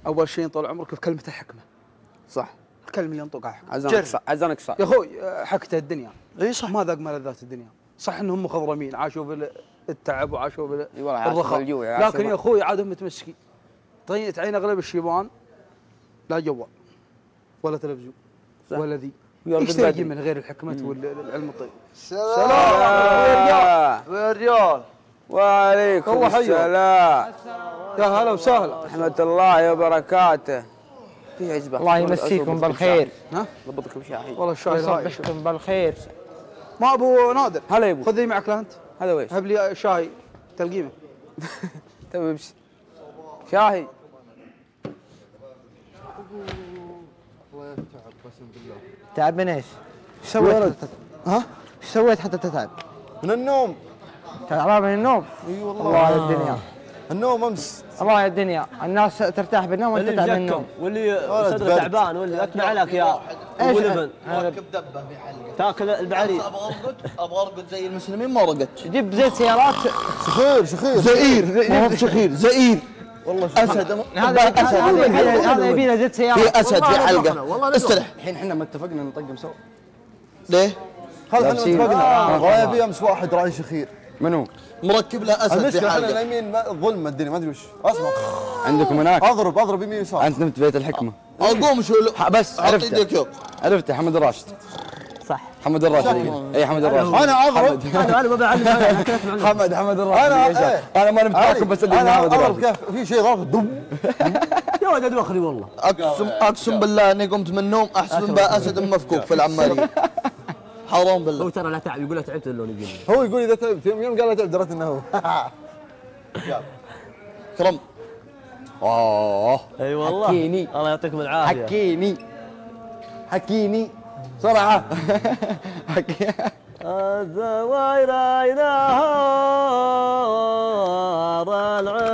اول شيء طال عمرك في كلمه الحكمه. صح الكلمه اللي ينطقها حكمه. عزانك صح يا اخوي حكته الدنيا. اي صح ما ذاق ملذات الدنيا. صح انهم مخضرمين عاشوا بالتعب وعاشوا بالرخاء، لكن يا اخوي عادهم متمسكين. تعين اغلب الشيبان لا جوال ولا تلفزيون ولا ذي ايش تجي من غير الحكمه والعلم الطيب. سلام يا رجال يا رجال. وعليكم السلام يا هلا وسهلا ورحمة الله وبركاته. في عزبة الله يمسيكم بالخير. ها؟ ضبطكم شاهي والله الشاهي هاي يصبحكم بالخير. ما ابو نادر هلا يا ابو خذ لي معك لانت. هلا ويش؟ هب لي شاهي تلقيمه. تبي امشي شاهي. الله يتعب قسم بالله. تعب من ايش؟ ايش سويت؟ ها؟ ايش سويت حتى تتعب؟ من النوم. تعبان من النوم؟ اي والله. الله على الدنيا النوم امس. الله يا الدنيا الناس ترتاح بالنوم وانت تعب من النوم. واللي صدره تعبان واللي اتبع لك يا ابو لبن ركب دبه في حلقه تاكل البعريد. ابغى ارقد ابغى ارقد زي المسلمين ما رقدت. جيب زيت سيارات شخير شخير زئير زئير شخير زئير والله اسد. هذا هذا يبي له زيت سيارات في اسد في حلقه. استرح الحين احنا ما اتفقنا نطقم سوا ليه؟ هذا احنا اتفقنا. والله في امس واحد راعي شخير منو؟ مركب له اسد في حلقه. احنا نايمين ظلمه الدنيا ما ادري وش اسمع عندكم هناك. اضرب اضرب يمين يسار. انت نمت بيت الحكمه. اقوم شو بس عرفته عرفته حمد الراشد. صح حمد الراشد. اي حمد الراشد. انا اضرب انا انا ما بعلم حمد حمد الراشد. انا انا ما نمت معكم بس ادري انا اضرب كيف في شيء ضرب دب يا ولد اخري. والله اقسم اقسم بالله اني قمت من النوم احسن باسد مفكوك في العماريه حرام بالله. هو ترى لا تعب يقول لا تعبت اللون يجيني. هو يقول اذا تعبت يوم يوم قال لا تعبت دريت انه هو. كرم. اه اي والله. حكيني الله يعطيكم العافيه. حكيني حكيني بسرعه. حكي الزواير نهار العين.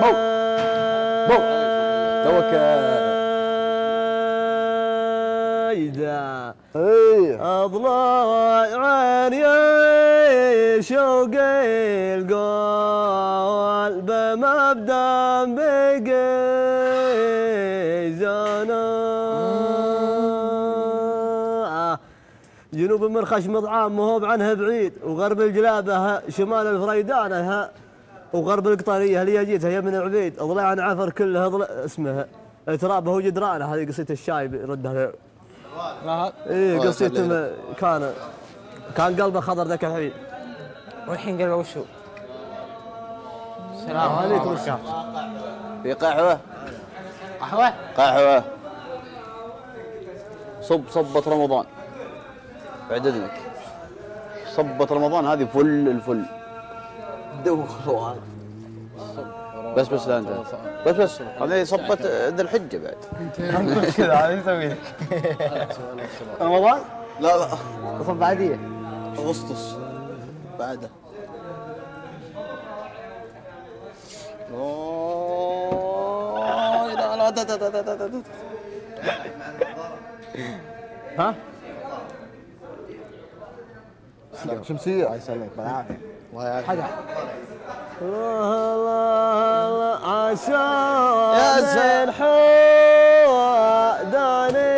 بو بو توك أضلاع عيني شوقي القلب مبدأ بقي زانا جنوب المرخش مضعام مهوب عنها بعيد وغرب الجلابة شمال الفريدانة وغرب القطرية اللي جيتها يمن عبيد أضلاع عفر كلها اسمها ترابها وجدرانها. هذه قصيدة الشايب ردها. ايه قصيدته كان كان قلبه خضر ذاك الحين والحين قلبه وشو؟ السلام عليكم. في قهوه قهوه قهوه صب صبت رمضان بعد اذنك. صبت رمضان هذه فل الفل دوخوا هذه بس بس لا انت بس بس هذه صبت عند الحجه بعد كذا هذه يسوي لك رمضان؟ لا لا صب عاديه اغسطس بعده. اوه لا لا لا لا لا لا لا ها؟ شمسيه الله يسلمك بالعافيه. حدا الله الله عسى الحوداني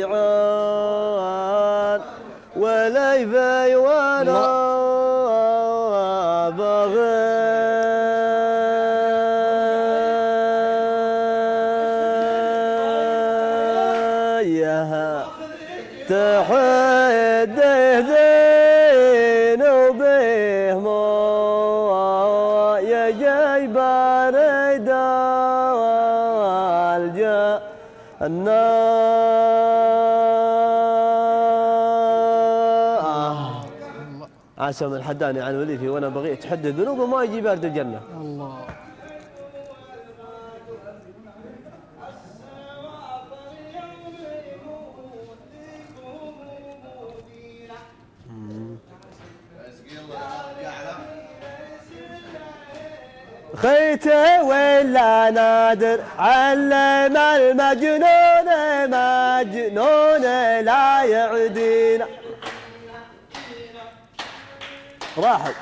يعون ولا يبي ولا بغي تحد يهدين وبيه ما يا جاي بارد الجنة. عسام الحداني عن وليفي وانا بغيت تحد الذنوب وما يجي بارد الجنة. الله خيته ولا نادر علم المجنون مجنون لا يعدينا راحت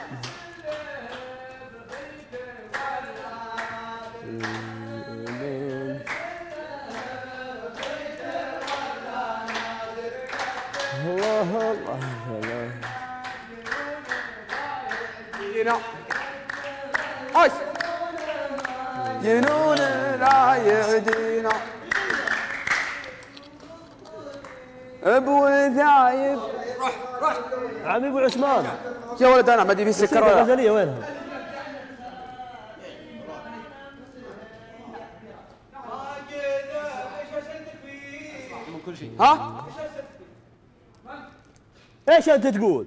الله الله الله الله جنون لا يعدينا بوثايب روح روح عمي ابو عثمان يا ولد انا ما ادري في السكر ولا الغزاليه وينها؟ ها؟ ايش انت تقول؟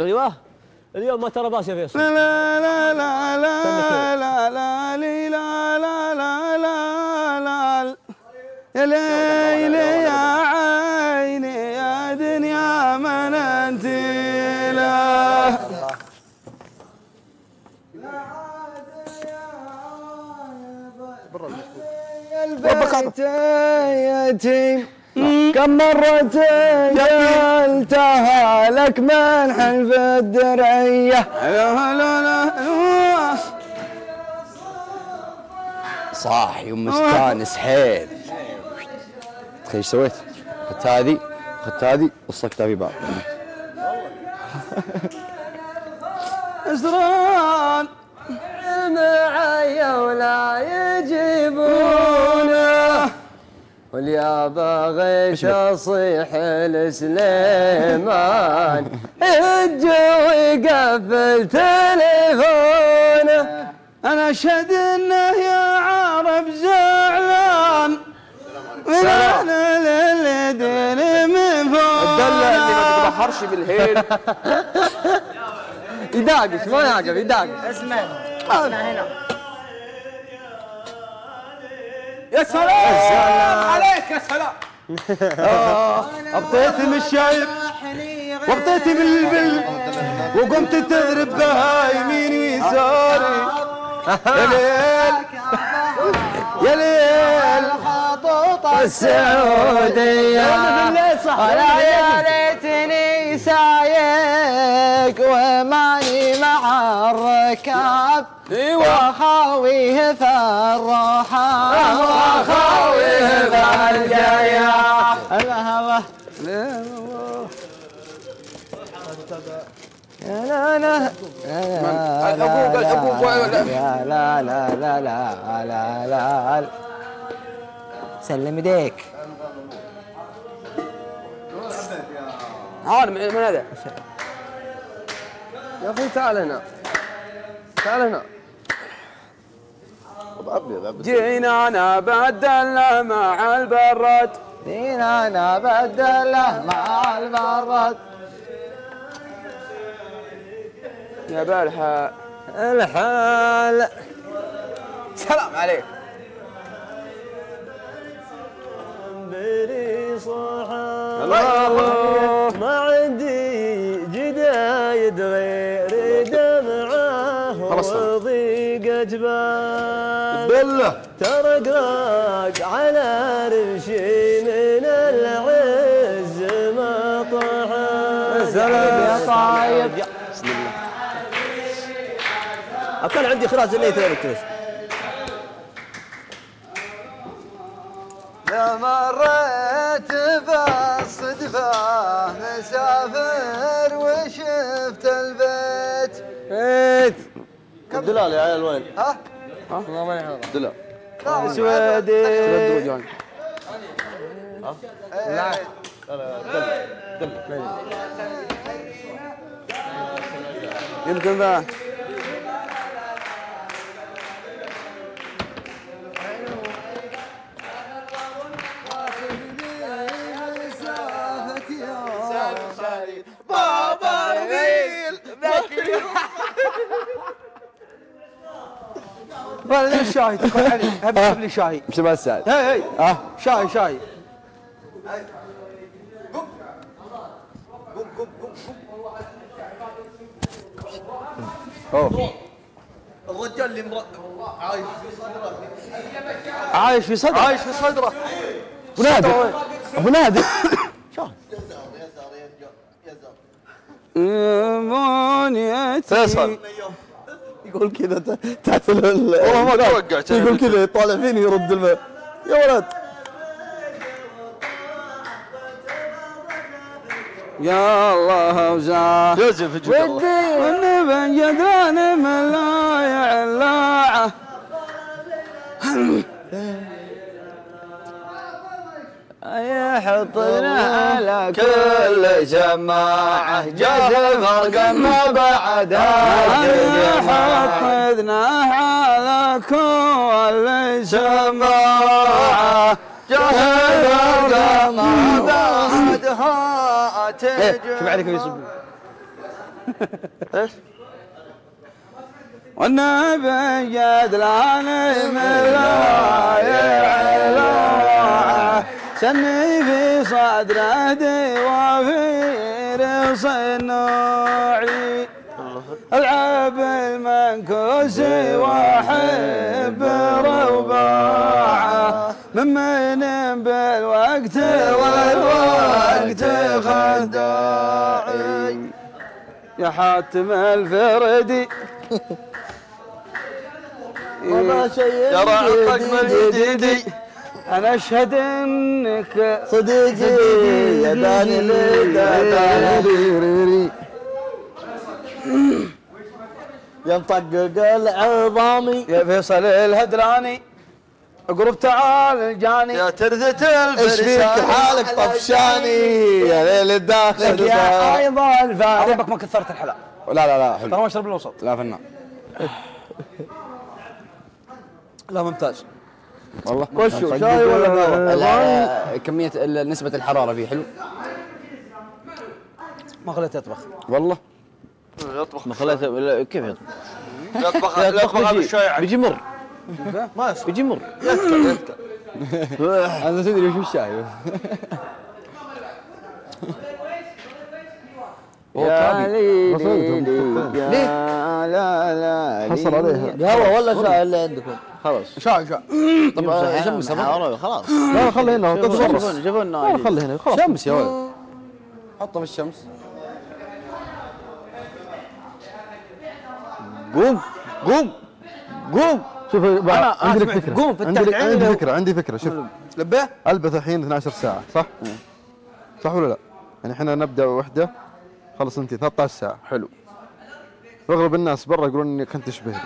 ايوه اليوم ما ترى باس يا فيصل. لا لا لا لا لا لا لي لا لا لا لا لا يا ليلي يا عيني يا دنيا من انت لا يا البيت يتيم كم مرة قلتها لك منح في الدرعية لا لا لا صاحي ومستانس حيل تخيل ايش سويت؟ اخذت هذه اخذت هذه وصكتها في بعض أسران معي ولا يجيبونه واليا بغيت اصيح لسليمان الجوي قفل تليفونه انا اشهد انه يا عرب زعلان من انا للدين من فوق الدله اللي ما تتبحرش بالهيل يداقش ما يعقل يداقش اسمع اسمع هنا يا سلام عليك يا سلام ابطيتي من الشايب وابطيتي بالبل وقمت تضرب بها يمين ويساري يا ليل يا ليل خطوطه السعوديه يا ليتني سايق وماني مع الركاب وخاويه فالروحان وخاويه فالجاية الله الله لا الله لا لا الحبوب الحبوب لا لا لا لا لا لا سلم يديك عارف من هذا يا اخوي تعال هنا تعال هنا جينا نبدله مع البرد جينا نبدله مع البرد يا بالحال الحال سلام عليك الله الله ما عندي جدايد غير دمعه وضيق جبال بالله ترقرق على رمشي من العز ما طاحت يا طايب. بسم الله كان عندي اخراج الليل ترى مريت بالصدفة مسافر وشفت البيت. بيت الدلال يا عيال وين؟ ها؟ ها؟ الله ما يحضر الدلال اسودي تردد وجهك ها؟ لا لا دل دل يمكن ذا والله الشاي تقول علي هب لي شاي مش بس هاي هي اه شاي شاي قم قم قم قم اوه الرجال اللي مر... عايش في صدره عايش في صدره عايش في صدره ابو نادر ابو نادر شاي فيصل يقول كذا تعتل والله ما توقعت يقول كذا يطالع فيني يرد الماء يا ولد يا الله وزاه لازم في ودي ونبن جدران ملايع اللاعه يحطنا على كل جماعة جسم ما بعدها يحطنا على كل جماعة جسم ما بعدها تجمع شوف عليكم يسب ايش؟ والنبي جدلاني ملايع سني في صدره دوافير صنوعي العب المنكوسي واحب رباعه ممن بالوقت والوقت خداعي يا حاتم الفردي وما شيء جديد أنا أشهد أنك صديقي يا داني لي يا مطقق العظامي يا فيصل الهدراني اقرب تعال جاني يا ترذة الفرساني ايش فيك حالك طفشاني يا ليل الداخل يا أيضا الفارق ربك ما كثرت الحلا لا لا لا حلو ترى ما شرب الوسط لا فنان لا ممتاز والله وشو شاي ولا كمية نسبة الحرارة فيه حلو ما خليته يطبخ والله يطبخ ما خليته كيف يطبخ يطبخ يطبخ هذا الشاي بيجي مر ما يصير بيجي مر يفتر أنا تدري وش الشاي يا ليلي ليه؟ لا لا حصل عليها قهوة ولا شاي اللي عندكم؟ خلاص شاي شاي طبعا شمس خلاص لا خلي هنا جيبوا لنا خلي هنا خلاص شمس يا ولد حطه في الشمس قوم قوم قوم شوف انا عندي فكرة قوم عندي عندي فكرة عندي فكرة شوف لبيه البث الحين اثنتي عشرة ساعة صح؟ صح ولا لا؟ يعني احنا نبدا وحده خلص انت ثلاث عشرة ساعة حلو اغلب الناس برا يقولون اني كنت تشبهني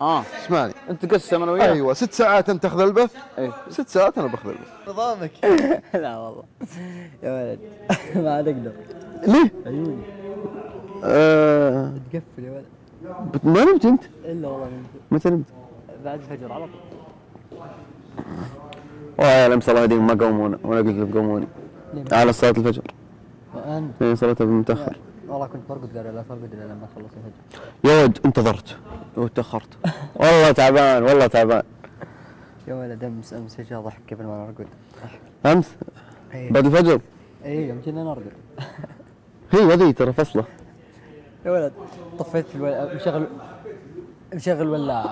اه اسمعني انت تقسم انا وياك ايوه ست ساعات انت تاخذ البث ايوه ست ساعات انا باخذ البث نظامك لا والله يا ولد ما عاد اقدر ليه؟ عيوني ااا تقفل يا ولد ما نمت انت؟ الا والله نمت متى نمت؟ بعد الفجر على طول والله يا الامس الله يهديهم ما قومونا وانا قلت لهم قوموني على صلاة الفجر وانت اي صليتها بالمتاخر والله كنت برقد قال لا ترقد الا لما خلص الفجر يا ولد انتظرت وتاخرت والله تعبان والله تعبان يا ولد امس امس جاء ضحك قبل ما نرقد امس؟ أيه. بعد الفجر؟ اي يوم كنا نرقد هي هذه ترى فصله يا ولد طفيت في الولد مشغل مشغل ولا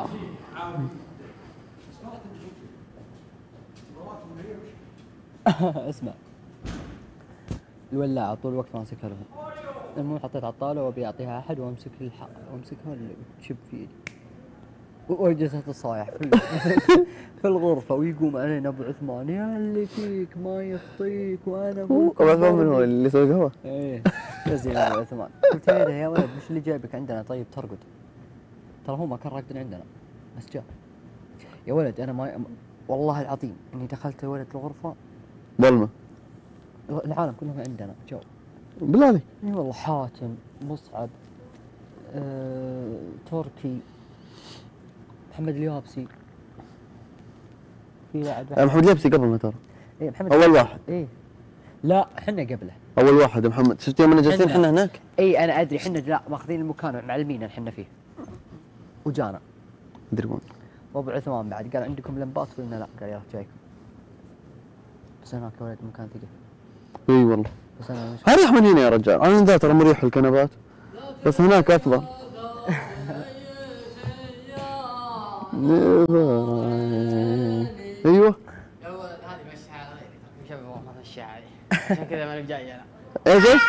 اسمع الولاعة طول الوقت ماسكها لهم. المهم حطيت على الطاولة وابي اعطيها احد وامسك الحق وامسكها اللي تشب في ايدي. وجزت الصايح في الغرفة ويقوم علينا ابو عثمان يا اللي فيك ما يخطيك وانا ابو عثمان من هو اللي يسوي قهوة؟ ايه يزين ابو عثمان. قلت له يا ولد مش اللي جايبك عندنا طيب ترقد؟ ترى هو ما كان راقد عندنا بس جاء. يا ولد انا ما والله العظيم اني دخلت يا ولد الغرفة ظلمة العالم كلهم عندنا جو بالله اي أيوة والله حاتم مصعب أه، تركي محمد اليابسي في بعد محمد اليابسي قبلنا ترى اي محمد اول واحد اي لا احنا قبله اول واحد محمد شفت يوم انا جالسين احنا هناك اي انا ادري احنا لا ماخذين المكان معلمين احنا فيه وجانا يدرون وابو عثمان بعد قال عندكم لمبات قلنا لا قال يلا جايكم بس هناك يا ولد مكان ثقيل اي والله بس انا مش اريح من هنا يا رجال انا ذا ترى مريح الكنبات بس هناك افضل ايوه يا ولد هذه مشيها على غيري شباب والله مشيها علي عشان كذا ماني جاي انا ايش ايش؟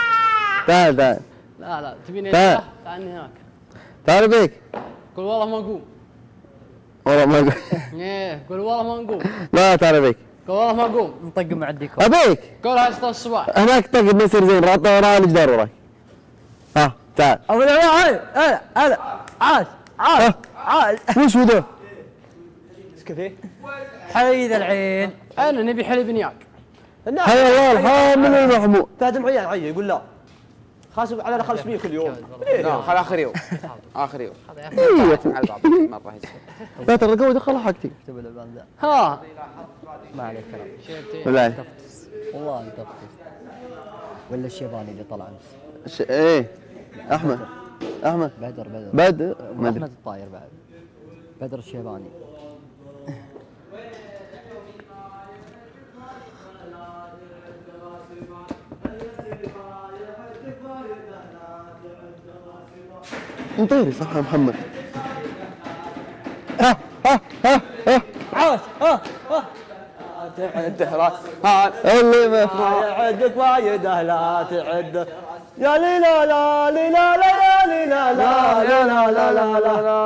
تعال تعال لا لا تبيني تعال تعالني هناك تعال بيك قول والله ما اقوم والله ما اقوم ايه قول والله ما نقوم لا تعال بيك قول والله ما اقوم نطق مع الديكور ابيك قول هاي ستة الصباح هناك طق ما يصير زين راطه وراي الجدار وراي ها تعال ابو هلا هلا هلا عاش عاش عاش وش وده؟ ايش كثير؟ حليب العين انا نبي حليب نياك حيا الله الحامل المحمود فهد معيان عيا يقول لا خاسب على الاقل خمسمية كل يوم لا خل اخر يوم اخر يوم ايوه على بعض ما راح يصير لا ترى القهوه دخلها حقتي ها ما عليك كلام والله انتفتس ولا الشيباني اللي طلع امس ايه احمد احمد بدر بدر بدر احمد الطاير بعد بدر الشيباني انطيري صح يا محمد ها ها ها ها عاش ها ها تعد راسها اللي ما يعدك وايده لا تعد يا ليلا لا ليلا لا ليلا لا لا لا لا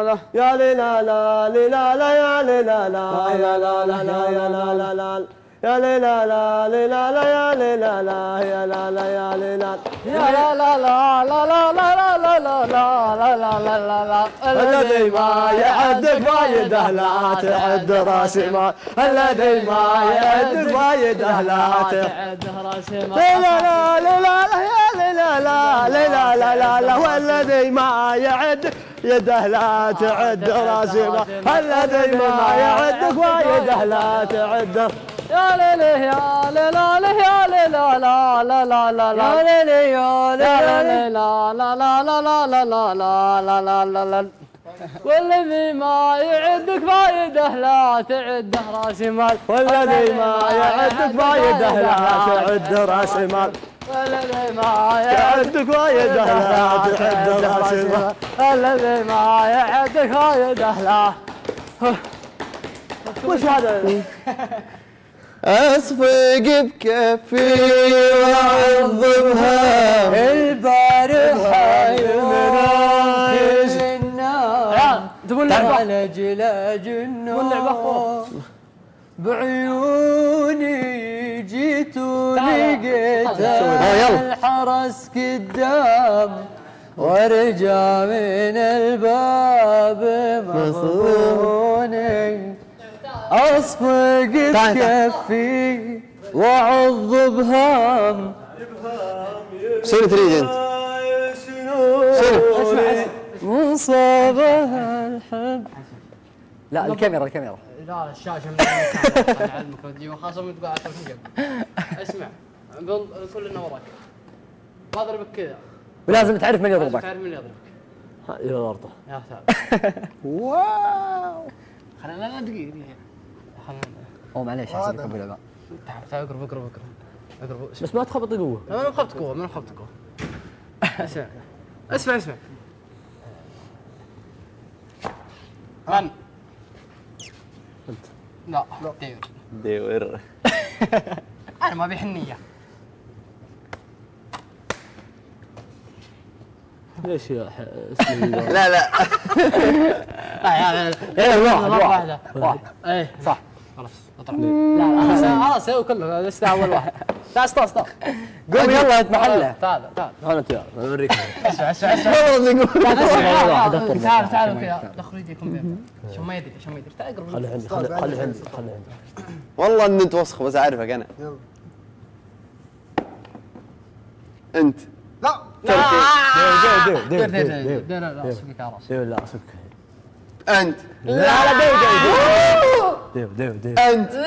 لا يا ليلا لا ليلا لا يا ليلا لا يا لا لا يا لا لا يا ليلا لا ليلا لا يا ليلا لا يا لا لا يا ليلا يا لا لا لا لا لا لا لا لا لا لا لا لا الذي ما يعدك وايده لا تعد راسي ما الذي ما يعدك وايده لا تعد راسي ما لا لا لا لا لا لا لا لا لا والذي ما يعدك يده لا تعد راسي ما الذي ما يعدك وايده لا تعد يا ليلي يا ليلا يا ليلا لا لا لا لا لا يا ليلي يا ليلا لا لا لا لا لا لا لا لا لا والذي ما يعدك فايده لا تعد راس مال والذي ما يعدك فايده لا تعد راس مال والذي ما يعدك فايده لا تعد راس مال والذي ما يعدك فايده لا وش هذا؟ اصفق بكفي واعظمها البارحه يمناش النار على جلاج النور بعيوني جيت ولقيت الحرس قدام وارجع من الباب مصوني اصفق بكفي واعض بهام سير تريد انت سير مصابها الحب لا الكاميرا الكاميرا لا الشاشه من المكان علمك فيديو خاصه وانت قاعد تفكر اسمع كلنا وراك بضربك كذا ولازم تعرف من يضربك تعرف من يضربك الى الارض يا ساتر واو خلينا لا دقيقة دقيقة خلينا او معليش احسن لكم بالعباد تعال تعال اقرب اقرب اقرب اقرب بس ما تخبط قوة ما خبطت قوة ما خبطت قوة اسمع اسمع اسمع من؟ انت. لا ديور ديور انا ما ابي حنيه. ليش يا لا لا طيب هذا واحد ايه صح خلاص اطلع. لا لا خلاص سوي كله لسه اول واحد. لا استنى استنى قوم يلا انت محله. تعال تعال انا تعال اوريك. اسمع اسمع اسمع تعال تعال كذا دخلوا يديكم بينهم عشان ما يدري عشان ما يدري. تعال اقرب خلي عندي خلي عندي خلي عندي. والله ان انت وسخ بس اعرفك انا. يلا انت لا دير دير دير دير دير دير لا اسبك على راسي. لا اسبك انت. لا لا دير دير دير دير انت.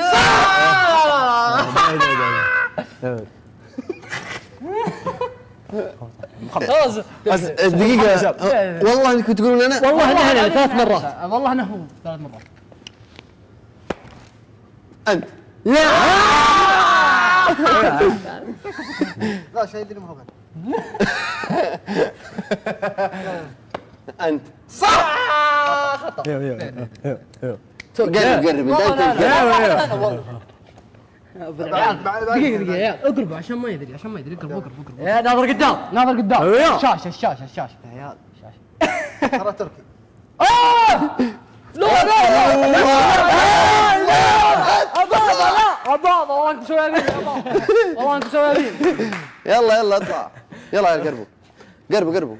خلاص دقيقة والله انكم تقولون انا والله انا ثلاث مرات والله انا هو ثلاث مرات انت. لا لا شيء يدري ما هو انت صح خطا. ايوه ايوه ايوه قرب قرب والله دقيقة دقيقة اقربوا عشان ما يدري عشان ما يدري. اقربوا اقربوا اقربوا يا ناظر قدام ناظر قدام. شاشة الشاشة الشاشة يا عيال الشاشة ترى تركي. لا لا لا لا لا عباضة والله انكم سوالين والله انكم سوالين. يلا يلا اطلع يلا يا قربوا قربوا قربوا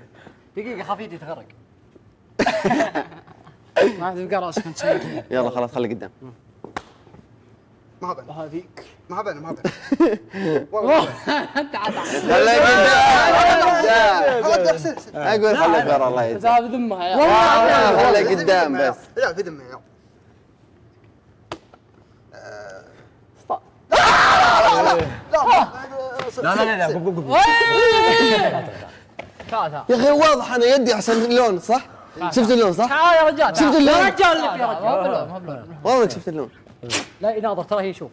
دقيقة خاف يدي تغرق. ما عاد يلقى راسك انت سويتها. يلا خلاص خلي قدام. ما بين هذيك ما بين ما بين والله انت عاد خليك قدام. اقول خليك برا الله يجزاك. لا بذمها يا والله خليك قدام بس. لا بذمها يا اسطى. لا لا لا لا لا لا يا اخي واضح انا يدي احسن اللون صح؟ شفت اللون صح؟ تعال يا رجال شفت اللون؟ يا رجال يا رجال والله شفت اللون. لا يناظر ترى هي شوف.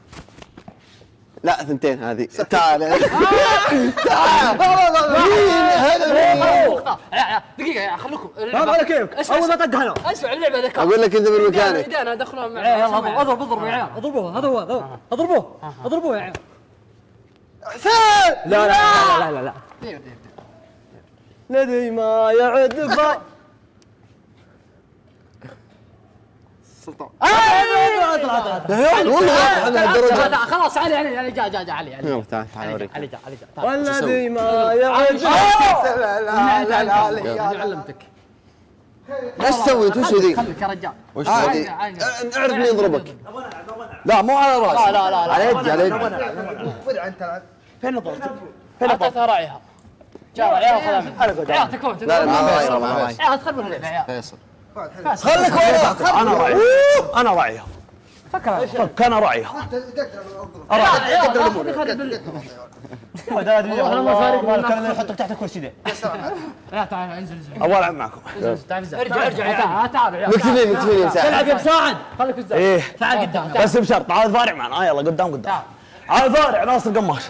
لا ثنتين هذه تعال تعال دقيقه خلوكم. ما على كيفك اول ما طق هنا اسمع اللعبه ذكاء. اقول لك انت بالميكانيك انا ادخلها مع يلا اضرب اضرب يا عيال اضربوها اضربوها اضربوها اضربوها يا عيال. حسين لا لا لا لا لا لا ندري ما يعد سلطان. ايوه اطلع اطلع والله انا هالدرجه خلاص. علي علي علي جا جا علي علي يلا تعال تعال اوريك. علي جا علي جا والذي ما يعرف. لا لا لا لا علمتك ايش سويت وش ذي؟ خليك يا رجال وش هذه؟ اعرف مين يضربك. لا مو على راسي. لا لا لا على يدي على يدي. ورع انت العب. فين نظرتك؟ فين نظرتك؟ راعيها جا راعيها خذها منها. انا اقعد عيال تكفون. لا ما راعي ما راعي عيال تخربون اللعبه يا عيال. خليك وراك انا راعيها انا راعيها فكر انا راعيها. انا ما فارق مالك انا احطك تحت الكرسي ذا. لا تعال انزل انزل اول العب معكم. ارجع ارجع تعال مكتفين مكتفين تلعب يا مساعد. خليك قدام تعال قدام بس بشرط عاد فارع معنا. يلا قدام قدام عاد فارع ناصر قماش.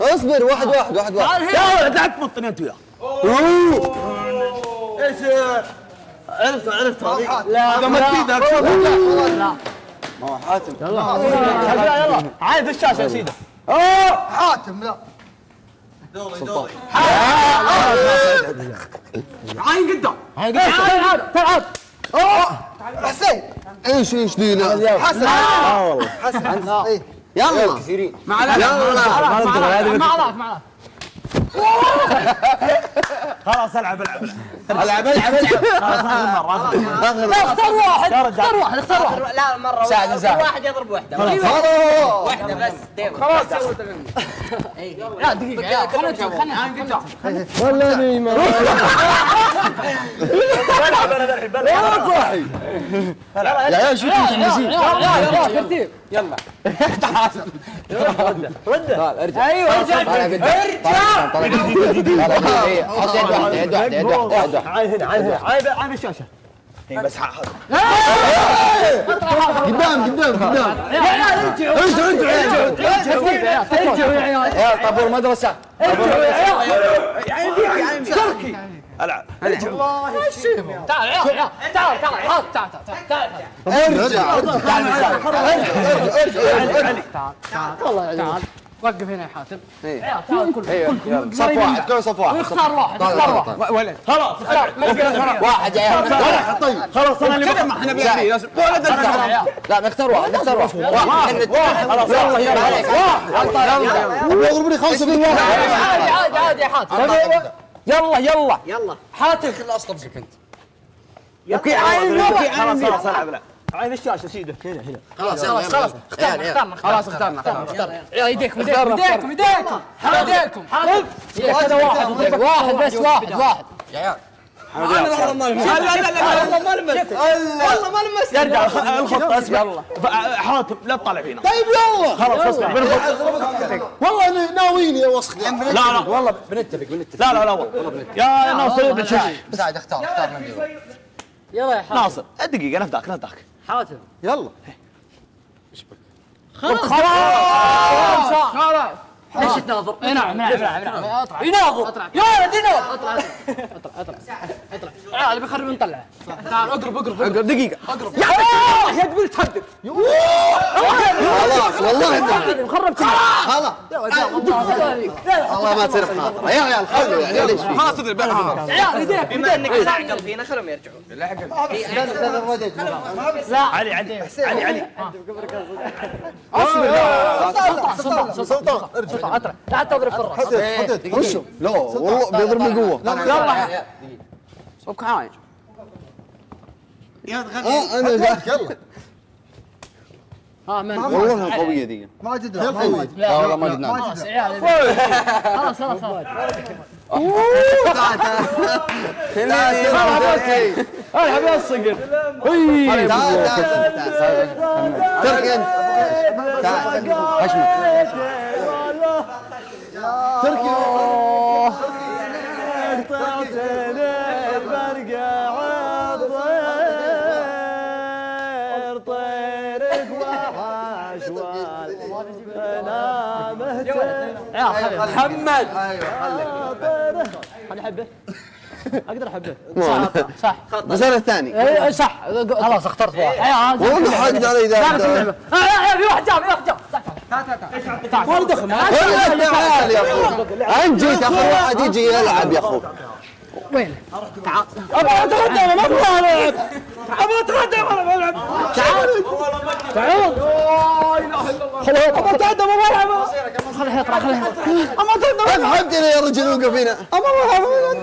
اصبر واحد واحد واحد واحد يلا تعال تمطني انت وياه. ايش عرفت عرفت لا هذا ما تفيده. لا ما هو حاتم. يلا يلا عايد الشاشه يا سيدي. اوه حاتم. لا دوري دوري عاين قدام عاين قدام. تعال اوه حسين ايش ايش ذي. لا حسن لا والله حسن لا يلا كثيرين ما عليك ما عليك ما عليك خلاص العب العب العب العب العب. لا اختار واحد اختار واحد اختار واحد. لا مره واحد يضرب واحده واحده بس. خلاص لا دقيقه خلنا خلنا والله اني ما بلعب انا الحين بلعب صاحي. يا عيال شو التنزيل. يلا ترتيب يلا رد رد ارجع ايوه ارجع ارجع عايد هنا عايد هنا عايد عايد الشاشه بس قدام قدام قدام. ارجعوا ارجعوا ارجعوا ارجعوا يا عيال. طابور مدرسه طابور مدرسه. العب العب والله تعال تعال تعال تعال تعال تعال ارجع ارجع تعال والله وقف هنا يا حاتم. ايه تعال كلكم كلكم صف واحد كل صف واحد واختار واحد اختار واحد ولد خلاص واحد يا عيال طيب خلاص انا اللي كذا ما احنا بنبني ولد لا نختار واحد نختار واحد واحد خلاص يلا يلا عليك يلا يضربني خمسه في واحد عادي عادي عادي يا حاتم يلا يلا يلا حاتم خليني اصطفزك انت يبكي عين خلاص العب عين الشاشه سيده هنا هنا خلاص خلاص خلاص اخترنا خلاص اخترنا خلاص اخترنا يا ايديكم ايديكم ايديكم ايديكم حاضر كذا واحد واحد بس واحد واحد يا عيال انا لحظه ما لمست لا لا لا ما لمست والله ما لمست ارجع الخط اسمع يلا حاتم لا تطالع فينا طيب يلا خلاص اسمع والله ناويين اوسخني لا لا والله بنتفق بنتفق لا لا لا والله يا ناصر بساعد اختار اختار من يلا يا حاتم ناصر دقيقه نفداك نفداك حاتم يلا ايش بك خلاص خلاص خلاص ليش تناظر؟ اي نعم نعم نعم اطلع يناظر اطلع يا ولد يناظر اطلع اطلع اطلع اطلع تعال بيخرب نطلعه تعال اقرب اقرب اقرب دقيقه اقرب يا الله يا دبل تهدد خلاص والله انت خربت خلاص والله ما تصير بخاطره يا عيال خذوا يعني ليش ما تدري بالعمر يا عيال بما انك تعقل فينا خلهم يرجعون للعقل لا علي علي علي علي اصبر سلطان سلطان ارجع اطلع لا تضرب في الراس وش لا والله بيضرب من قوه يلا صبك عايش يا اه انا جاتك يلا ها من والله قويه ذي ما جد لا والله ما جد خلاص عيال خلاص خلاص العب يا الصقر تعال تعال تعال تركي قطعتني برقع الطير طيرك وحش وانا مهتم يا محمد خلي احبه اقدر احبه صح صح بس انا الثاني صح خلاص اخترت واحد والله حقد علي ذا في واحد جاب في واحد جاب تعال دخل تعال يا اخوي انت جيت اخر واحد يجي يلعب يا اخوي وين؟ تعال ابغى اتغدى انا ما ابغى العب ابغى اتغدى وانا بلعب تعال تعال لا اله الا الله خليه يطلع ابغى اتغدى ما بلعب خليه يطلع خليه يطلع ابغى اتغدى اتحدى يا رجل وقف هنا ابغى العب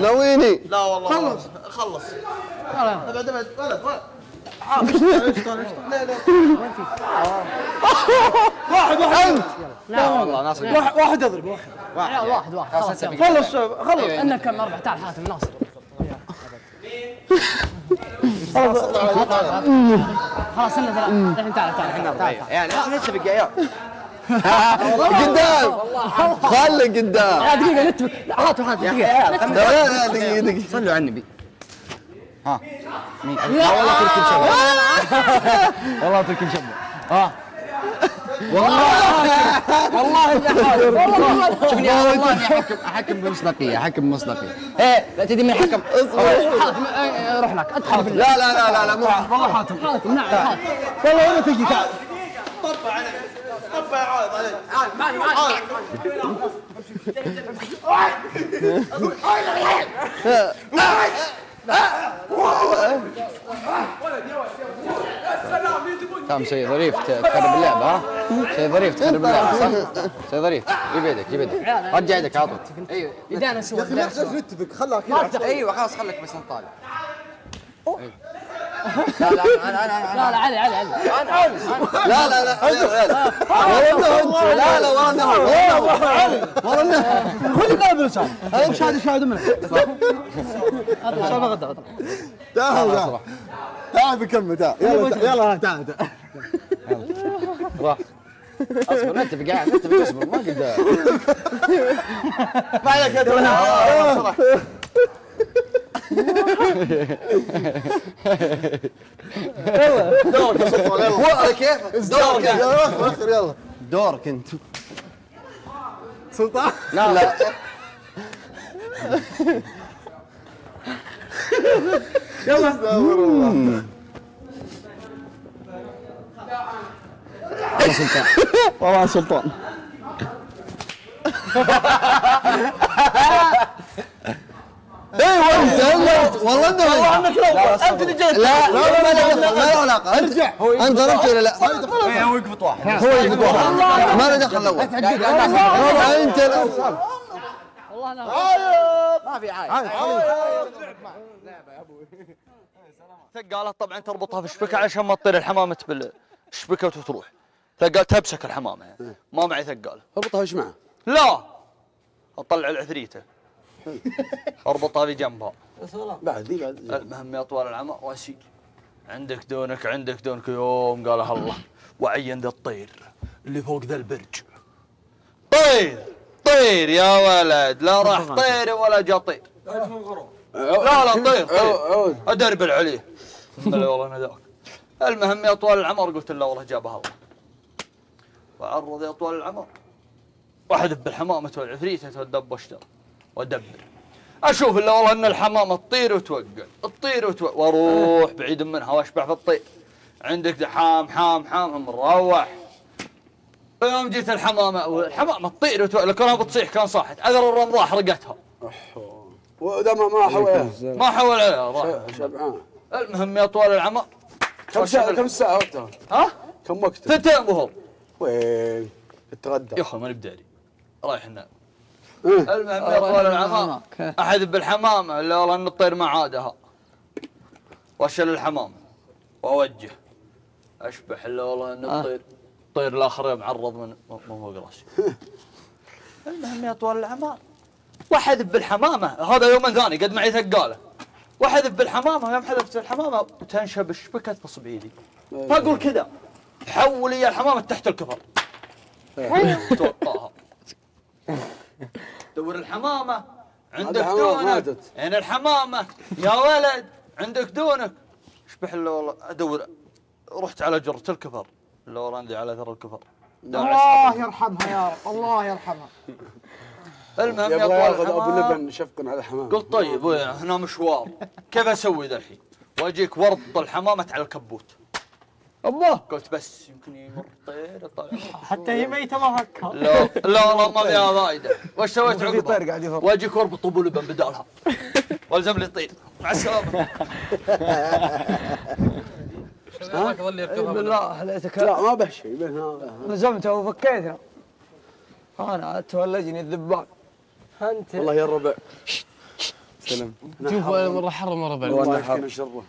ناويني لا والله خلص خلص لا بعد بعد ولد ولد لا لا واحد واحد لا والله ناصر واحد اضرب واحد واحد واحد خلص خلص خلص انه كم أربعة عشر حاتم ناصر خلاص خلاص لنا ثلاثة الحين تعال تعال تعال يعني نتفق يا عيال قدام خله قدام دقيقة نتفق هاتوا هاتوا دقيقة دقيقة دقيقة صلوا على النبي ها مين والله ترك مشبع والله ترك مشبع ها والله والله اني احاول والله شوفني والله اني احكم احكم بمصداقيه احكم بمصداقيه ايه لا تدري من حكم حاتم روح لك ادخل لا لا لا لا لا مو والله حاتم حاتم نعم حاتم والله وين تجي تعال طبع عليك طبع يا عوض عليك تعال معي معي تمام شيء ظريف تخرب اللعبه ها شيء ظريف تخرب اللعبه صح شيء ظريف جيب يدك جيب يدك رجع يدك عاطل ايوه يدينا نسوي نتفق خلاك كذا ايوه خلاص خليك بس نطالع لا لا انا انا لا لا علي علي علي لا لا لا لا لا لا والله نهار والله نهار خذ قابل صح انا شاهد شاهد منك اطلع بغداد اطلع تعال تعال بكمل تعال يلا تعال تعال راح اصبر نتفق قاعد نتفق اصبر ما قدام ما عليك صراحه يلا دورك يا سلطان يلا دورك كيفك دورك يلا دورك انت سلطان؟ لا لا يلا استغفر الله. والله سلطان والله سلطان. ايوه انت والله انت والله انك انت اللي جاي. لا لا لا ما له علاقه. ارجع انت ضربت ولا لا؟ هو يقفط واحد هو يقفط واحد ما له دخل الاول. والله انت والله انا ما في عايد لعبه يا ابوي. ثقالات طبعا تربطها في الشبكه عشان ما تطير الحمامه بالشبكه وتروح. ثقال تبشك الحمامه يعني. ما معي ثقال. اربطها ايش معه؟ لا اطلع العفريته اربطها بجنبها بعد ذي بعد. المهم يا طوال العمر واسيق عندك دونك عندك دونك يوم قالها الله وعين ذا الطير اللي فوق ذا البرج. طير طير يا ولد لا راح طير ولا جا طير. لا لا طير طير ادربل عليه. والله انا ذاك. المهم يا طوال العمر قلت له والله جابها الله. وعرض يا طوال العمر واحد بالحمامه والعفريته والدب واشتر وادبر اشوف الا والله ان الحمامه تطير وتوقع تطير وتوقع واروح بعيد منها واشبع في الطير. عندك حام حام حام مروح. يوم جيت الحمامه والحمامه تطير وتوقع لو كانها بتصيح كان صاحت. عذر الرمراح رقتها وده ما حول ما حول عليها شبعان. المهم يا طوال العمر كم ساعه كم ساعه وقتها؟ ها؟ كم وقت؟ ثنتين ظهر. وين؟ التغدى يا اخوي ماني بداري رايح النام. المهم يا طوال العمر احد بالحمامه الا والله ان الطير ما عادها. واشل الحمامه واوجه اشبح الا والله ان الطير الطير الاخر معرض من فوق راسي. المهم يا طوال العمر واحد بالحمامه هذا يوم ثاني قد معي ثقاله. واحد بالحمامه يوم حذفت الحمامه وتنشب الشبكه بصبعيدي فاقول كذا حول لي الحمامه تحت الكفر توطاها. دور الحمامه عندك دونك يعني الحمامه يا ولد عندك دونك اشبح الا والله ادور. رحت على جره الكفر الا والله عندي على ثر الكفر. الله يرحمها يا رب الله يرحمها. المهم يا طوال ابو لبن شفق على الحمامه. قلت طيب هنا مشوار كيف اسوي ذا الحين؟ واجيك ورط الحمامه على الكبوت. الله قلت بس يمكن يمر طير طالع حتى هي ميته ما فكها. لا لا والله ما فيها فايده. وش سويت عقبها؟ واجيك واربط ابو لبن بدالها والزم لي طير مع السلامه. ها؟ بالله حليتك. لا ما به شيء لزمته وفكيته. انا تولجني الذبان انت والله يا الربع. سلم شوف مره حر مره برد. والله نحر شره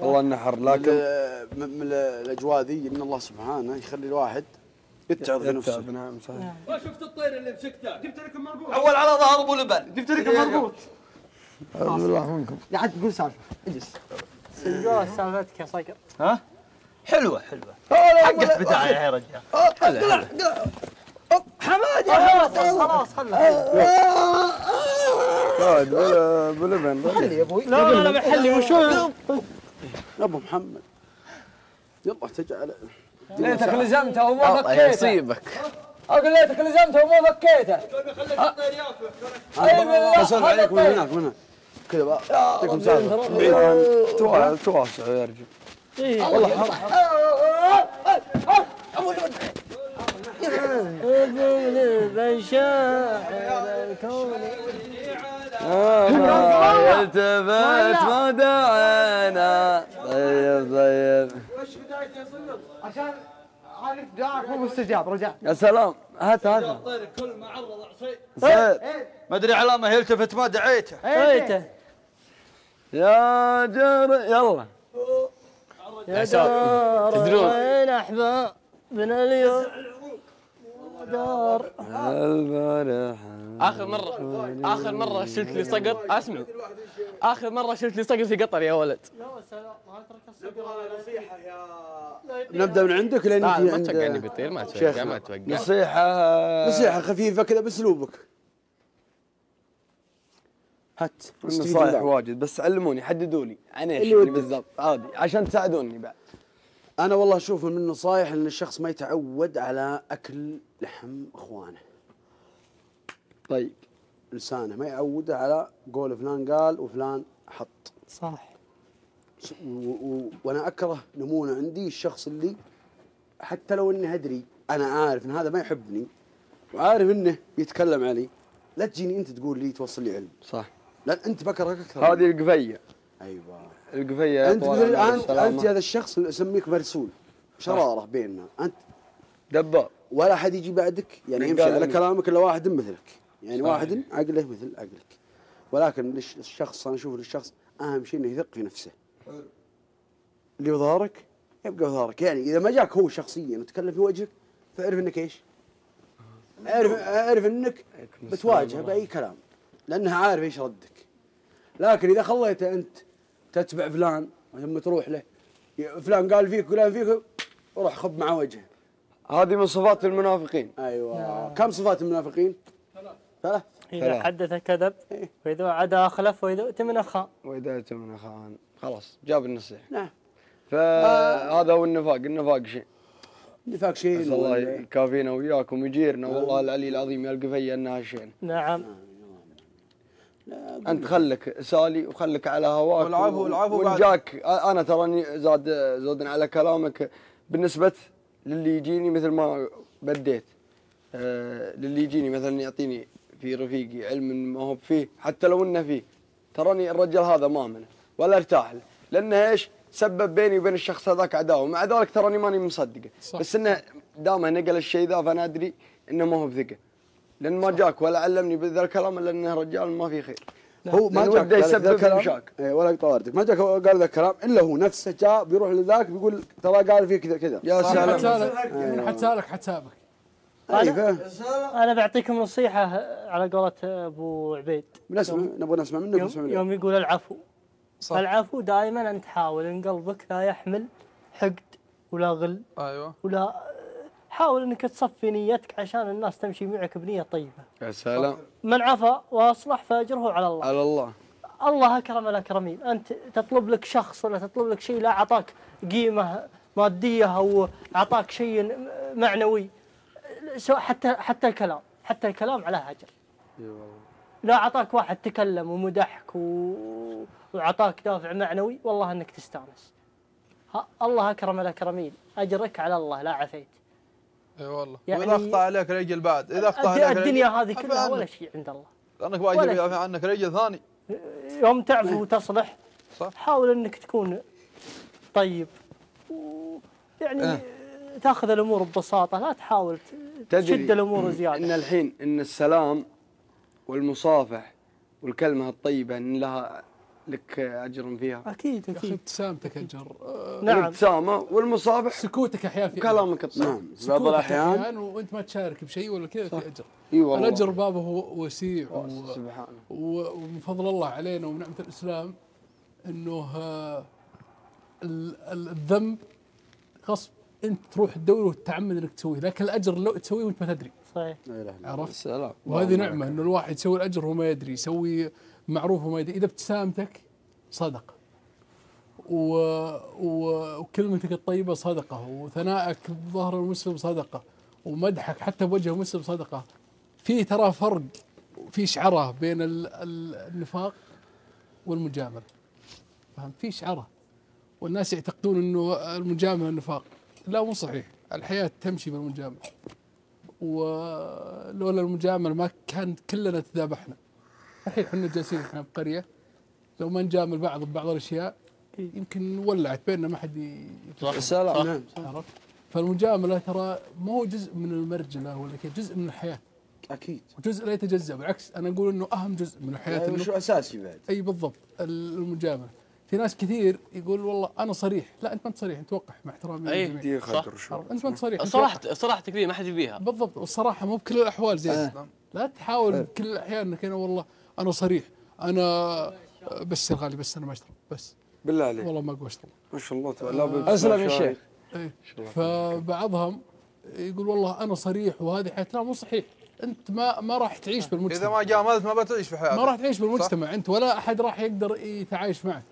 والله نحر. لكن من الاجواء ذي ان الله سبحانه يخلي الواحد يتعظ في نفسه. نعم صحيح. ما شفت الطير اللي مسكته جبت لكم مربوط اول على ظهر ابو لبن جبت لكم مربوط. اعوذ بالله منكم. قاعد تقول سالفه اجلس سلقوها سالفتك يا صقر. ها حلوه حلوه حقت بدايه يا رجال. طلع حمادي خلاص خلاص قاعد بلبن. خلي يا ابوي لا لا لا حلي وشو ابو محمد يلا تجعل ليتك لزمته وما فكيته. يصيبك اقول ليتك لزمته وما فكيته. اي بالله اصل عليك من هناك من هناك كذا بقى اعطيكم سالفه تواصل تواصل يا رجل. والله ابو لبن لبن شاعر الكون التفت ما دعانا. طيب طيب وش بداية يا صدق؟ عشان عارف دعاك مو مستجاب رجعت. يا سلام هات هات طير كل ما عرض عصير ما ادري علامه يلتفت ما دعيته. دعيته يا جار يلا يا جار وين احباب من اليوم دار اخر مره اخر مره شلت لي صقر. اسمع اخر مره شلت لي صقر في قطر يا ولد. لا سلام ما ترك الصقر. نصيحه يا نبدا من عندك لين نجي عند توقعني بالطير ما توقع ما توقع. نصيحه نصيحه خفيفه كذا باسلوبك. هات النصائح واجد بس علموني حددوا لي انا ايش بالضبط عادي عشان تساعدوني بعد. انا والله اشوف من النصائح ان الشخص ما يتعود على اكل لحم اخوانه. طيب لسانه ما يعوده على قول فلان قال وفلان حط. صح. وانا اكره نمونه عندي الشخص اللي حتى لو اني ادري انا عارف ان هذا ما يحبني وعارف انه يتكلم علي، لا تجيني انت تقول لي توصل لي علم. صح. لا انت بكرهك اكثر. هذه القفيه. ايوه القفيه. انت الان انت هذا الشخص اسميك مرسول شراره بيننا، انت دباب ولا حد يجي بعدك يعني يمشي على كلامك الا واحد مثلك، يعني صحيح. واحد عقله مثل عقلك. ولكن الشخص انا اشوف للشخص اهم شيء انه يثق في نفسه. اللي بظهرك يبقى بظهرك، يعني اذا ما جاك هو شخصيا وتكلم في وجهك فاعرف انك ايش؟ اعرف اعرف انك بتواجهه باي كلام لانها عارف ايش ردك. لكن اذا خليته انت تتبع فلان ثم تروح له فلان قال فيك فلان فيك وروح خب مع وجهه. هذه من صفات المنافقين. ايوه. آه. كم صفات المنافقين؟ ثلاث. ثلاث. إذا حدث كذب، وإذا عدا أخلف، وإذا أؤتمن من أخان. وإذا أؤتمن من أخان، خلاص جاب النصيحة. نعم. فهذا هو النفاق، النفاق شيء. النفاق شيء. الله يكافينا وياكم ويجيرنا. نعم. والله العلي العظيم يا القفية أنها شيء. نعم. أنت خلك سالي وخلك على هواك. والعفو والعفو. وإن جاك أنا تراني زاد زود على كلامك بالنسبة للي يجيني مثل ما بديت. آه للي يجيني مثلا يعطيني في رفيقي علم ما هو فيه حتى لو انه فيه، تراني الرجل هذا ما امنه ولا ارتاح له، لانه ايش؟ سبب بيني وبين الشخص هذاك عداوه، مع ذلك تراني ماني مصدقه، صح. بس انه دامه نقل الشيء ذا فانا ادري انه ما هو بثقه، لان ما جاك ولا علمني بذا الكلام الا انه رجال ما فيه خير. هو ما جاك يسبب الكلام ولا طواردك، ما جاك قال ذا الكلام الا هو نفسه جاء بيروح لذاك بيقول ترى قال فيك كذا كذا. يا سلام. حتسالك حتسابك. أنا, أنا بعطيكم نصيحة على قولة أبو عبيد. نسمع، نبغى نسمع منك. يوم, منه. يوم يقول العفو. صح. العفو دائما أن تحاول أن قلبك لا يحمل حقد ولا غل. أيوه. ولا حاول أنك تصفي نيتك عشان الناس تمشي معك بنية طيبة. يا سلام. من عفا وأصلح فأجره على الله. على الله. الله أكرم الأكرمين. أنت تطلب لك شخص ولا تطلب لك شيء لا أعطاك قيمة مادية أو أعطاك شيء معنوي. سواء حتى حتى الكلام، حتى الكلام على هاجر. لا اعطاك واحد تكلم ومدحك و... وعطاك دافع معنوي، والله انك تستانس. الله اكرم الاكرمين، اجرك على الله لا عفيت. اي والله. يعني واذا اخطا عليك رجل بعد، اذا اخطا عليك الدنيا هذه كلها ولا شيء عند الله. لانك واجب يعفى عنك رجل ثاني. يوم تعفو وتصلح، صح. حاول انك تكون طيب ويعني أه. تاخذ الامور ببساطه، لا تحاول تشد الامور زياده. ان الحين ان السلام والمصافح والكلمه الطيبه ان لها لك اجر فيها. اكيد اكيد. ابتسامتك اجر. نعم. الابتسامه والمصافح. سكوتك احيانا في كلامك الطيب. نعم. بعض الاحيان وانت ما تشارك بشيء ولا كذا في اجر. اي والله. الاجر بابه وسيع. سبحانه. ومن فضل الله علينا ومنعمه الاسلام انه الذنب غصب انت تروح تدور وتتعمد انك تسويه، لكن الاجر لو تسويه وانت ما تدري. صحيح. عرفت؟ السلام. وهذه نعمه انه الواحد يسوي الاجر وهو ما يدري، يسوي معروف وما يدري، اذا ابتسامتك صدقه. و... و... وكلمتك الطيبه صدقه، وثنائك بظهر المسلم صدقه، ومدحك حتى بوجه المسلم صدقه. في ترى فرق في شعره بين ال... النفاق والمجامله. فهمت؟ في شعره. والناس يعتقدون انه المجامله نفاق. لا مو صحيح، الحياة تمشي بالمجاملة، ولولا المجاملة ما كان كلنا تذابحنا. الحين احنا جالسين احنا بقرية، لو ما نجامل بعض ببعض الأشياء يمكن ولعت بيننا ما حد. السلام. عرفت؟ فالمجاملة ترى ما هو جزء من المرجلة ولا كيف، جزء من الحياة. أكيد. وجزء لا يتجزأ، بالعكس أنا أقول إنه أهم جزء من الحياة. وشو أساسي بعد؟ أي بالضبط المجاملة. في ناس كثير يقول والله انا صريح، لا انت ما انت صريح، انت وقح مع احترامي. اي صح. انت ما انت صريح. صراحتك صراحتك ذي ما حد يبيها. بالضبط. والصراحه مو بكل الاحوال زين. آه. لا تحاول آه. بكل الاحيان انك انا والله انا صريح، انا بس الغالي بس انا ما اشتري بس. بالله عليك. والله ما اقوى اشتري. ما شاء الله تعالى. اسلم يا شيخ. اي. فبعضهم يقول والله انا صريح وهذه حياتي، لا مو صحيح. انت ما ما راح تعيش آه. بالمجتمع. اذا ما جاملت ما بتعيش في حياتك. ما راح تعيش بالمجتمع، صح؟ انت ولا احد راح يقدر يتعايش معك.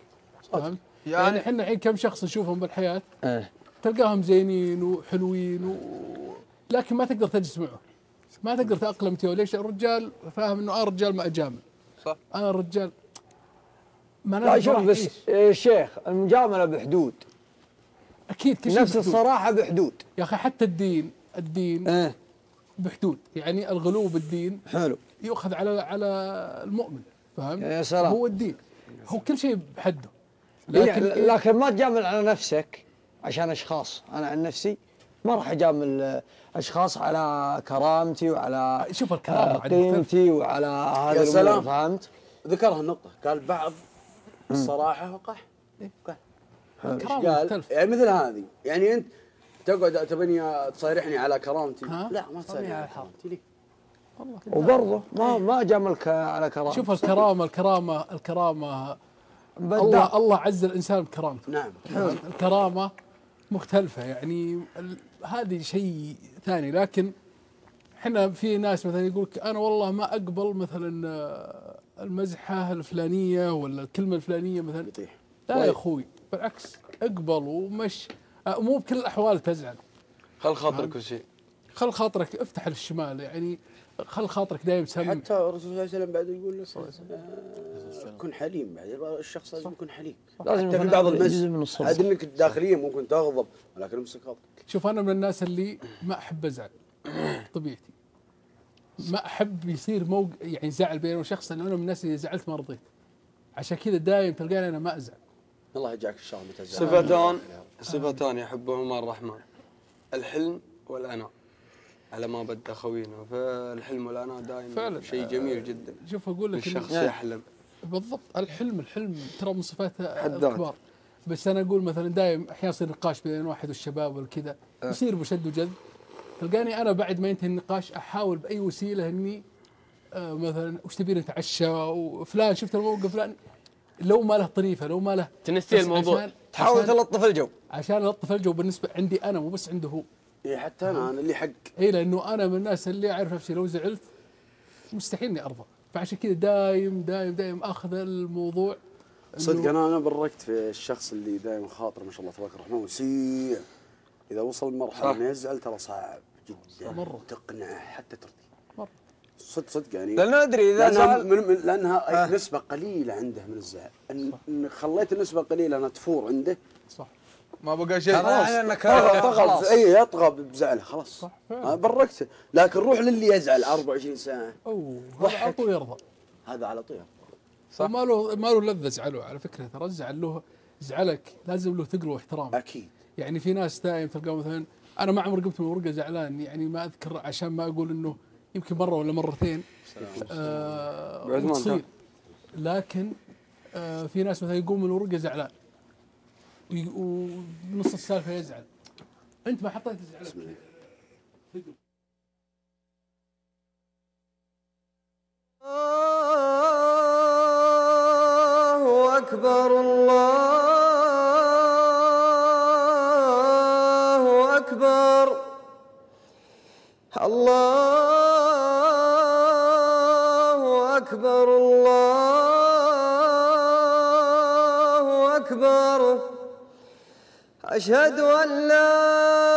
فهمت؟ يعني احنا الحين كم شخص نشوفهم بالحياه أه. تلقاهم زينين وحلوين و... لكن ما تقدر تجلس معه. ما تقدر تأقلم تيو. ليش؟ الرجال فاهم انه انا رجال ما اجامل. صح. انا الرجال ما لا شوف بس إيه شيخ، المجامله بحدود. اكيد كل شيء نفس بحدود. الصراحه بحدود يا اخي. حتى الدين الدين أه. بحدود، يعني الغلو بالدين حلو يؤخذ على على المؤمن، فاهم؟ يا سلام. هو الدين هو كل شيء بحده، لكن إيه؟ لكن ما تجامل على نفسك عشان اشخاص. انا عن نفسي ما راح اجامل اشخاص على كرامتي وعلى شوف الكرامه قيمتي وعلى هذا. يا سلام، فهمت؟ ذكرها النقطه، قال بعض الصراحه وقح. وقح قال يعني مثل هذه، يعني انت تقعد تبني تصارحني على كرامتي، لا ما تصارحني على كرامتي ليه؟ والله وبرضه ما ما اجاملك على كرامتي. شوف الكرامه الكرامه الكرامه الله الله عز الانسان بكرامته. نعم الكرامه مختلفة، يعني هذه شيء ثاني. لكن احنا في ناس مثلا يقولك انا والله ما اقبل مثلا المزحة الفلانية ولا الكلمة الفلانية مثلا. لا يا اخوي، بالعكس اقبل ومش مو بكل الاحوال تزعل. خل خاطرك كل شيء، خل خاطرك، افتح للشمال، يعني خل خاطرك دايم سمي. حتى الرسول صلى الله عليه وسلم بعد يقول له كن حليم، بعد الشخص لازم يكون حليم. لازم في بعض المجلس عاد انك الداخليه ممكن تغضب، ولكن امسك خاطرك. شوف انا من الناس اللي ما احب ازعل، طبيعتي ما احب يصير موق يعني زعل بيني وشخص، لانه انا من الناس اللي زعلت ما رضيت، عشان كذا دايم تلقاني انا ما ازعل. الله يجعلك ان شاء الله ما تزعل. صفتان صفتان يحبهما الرحمن، الحلم والعناء. على ما بد خوينا، فالحلم والعناء دائما شيء جميل جدا. شوف اقول لك الشخص يحلم بالضبط. الحلم الحلم ترى من صفات الكبار، بس انا اقول مثلا دائم احيانا يصير نقاش بين واحد والشباب والكذا، يصير بشد وجذب، تلقاني انا بعد ما ينتهي النقاش احاول باي وسيله اني آه مثلا وش تبي نتعشى وفلان شفت الموقف فلان، لو ما له طريفه لو ما له تنسي الموضوع، تحاول تلطف الجو عشان الطف الجو بالنسبه عندي انا مو بس عنده هو. اي حتى انا انا اللي حق. اي لانه انا من الناس اللي اعرف نفسي لو زعلت مستحيل اني ارضى، فعشان كذا دايم دايم دايم اخذ الموضوع. صدق انا انا بركت في الشخص اللي دايم خاطر ما شاء الله تبارك الرحمن وسيع، اذا وصل لمرحله انه يزعل ترى صعب جدا مره تقنعه حتى ترضي مره. صدق صدق يعني لانه ادري اذا زعل لانها آه. نسبه قليله عنده من الزعل، ان خليت النسبه قليله انها تفور عنده. صح، ما بقى شيء خلاص. اي يطغى بزعله خلاص. صح بركته، لكن روح للي يزعل أربعة وعشرين ساعه اوه هذا على طول يرضى، هذا على طول يرضى. صح، ما له ما له لذه زعله على فكره، ترى الزعل له زعلك لازم له ثقل واحترام. اكيد يعني في ناس دائما تلقى مثلا انا ما عمري قمت من ورقه زعلان، يعني ما اذكر عشان ما اقول انه يمكن مره ولا مرتين آه تصير، لكن آه في ناس مثلا يقوم من ورقه زعلان ونص السالفه يزعل. انت ما حطيت زعلك. الله اكبر الله اكبر الله اكبر الله اكبر أشهد أن لا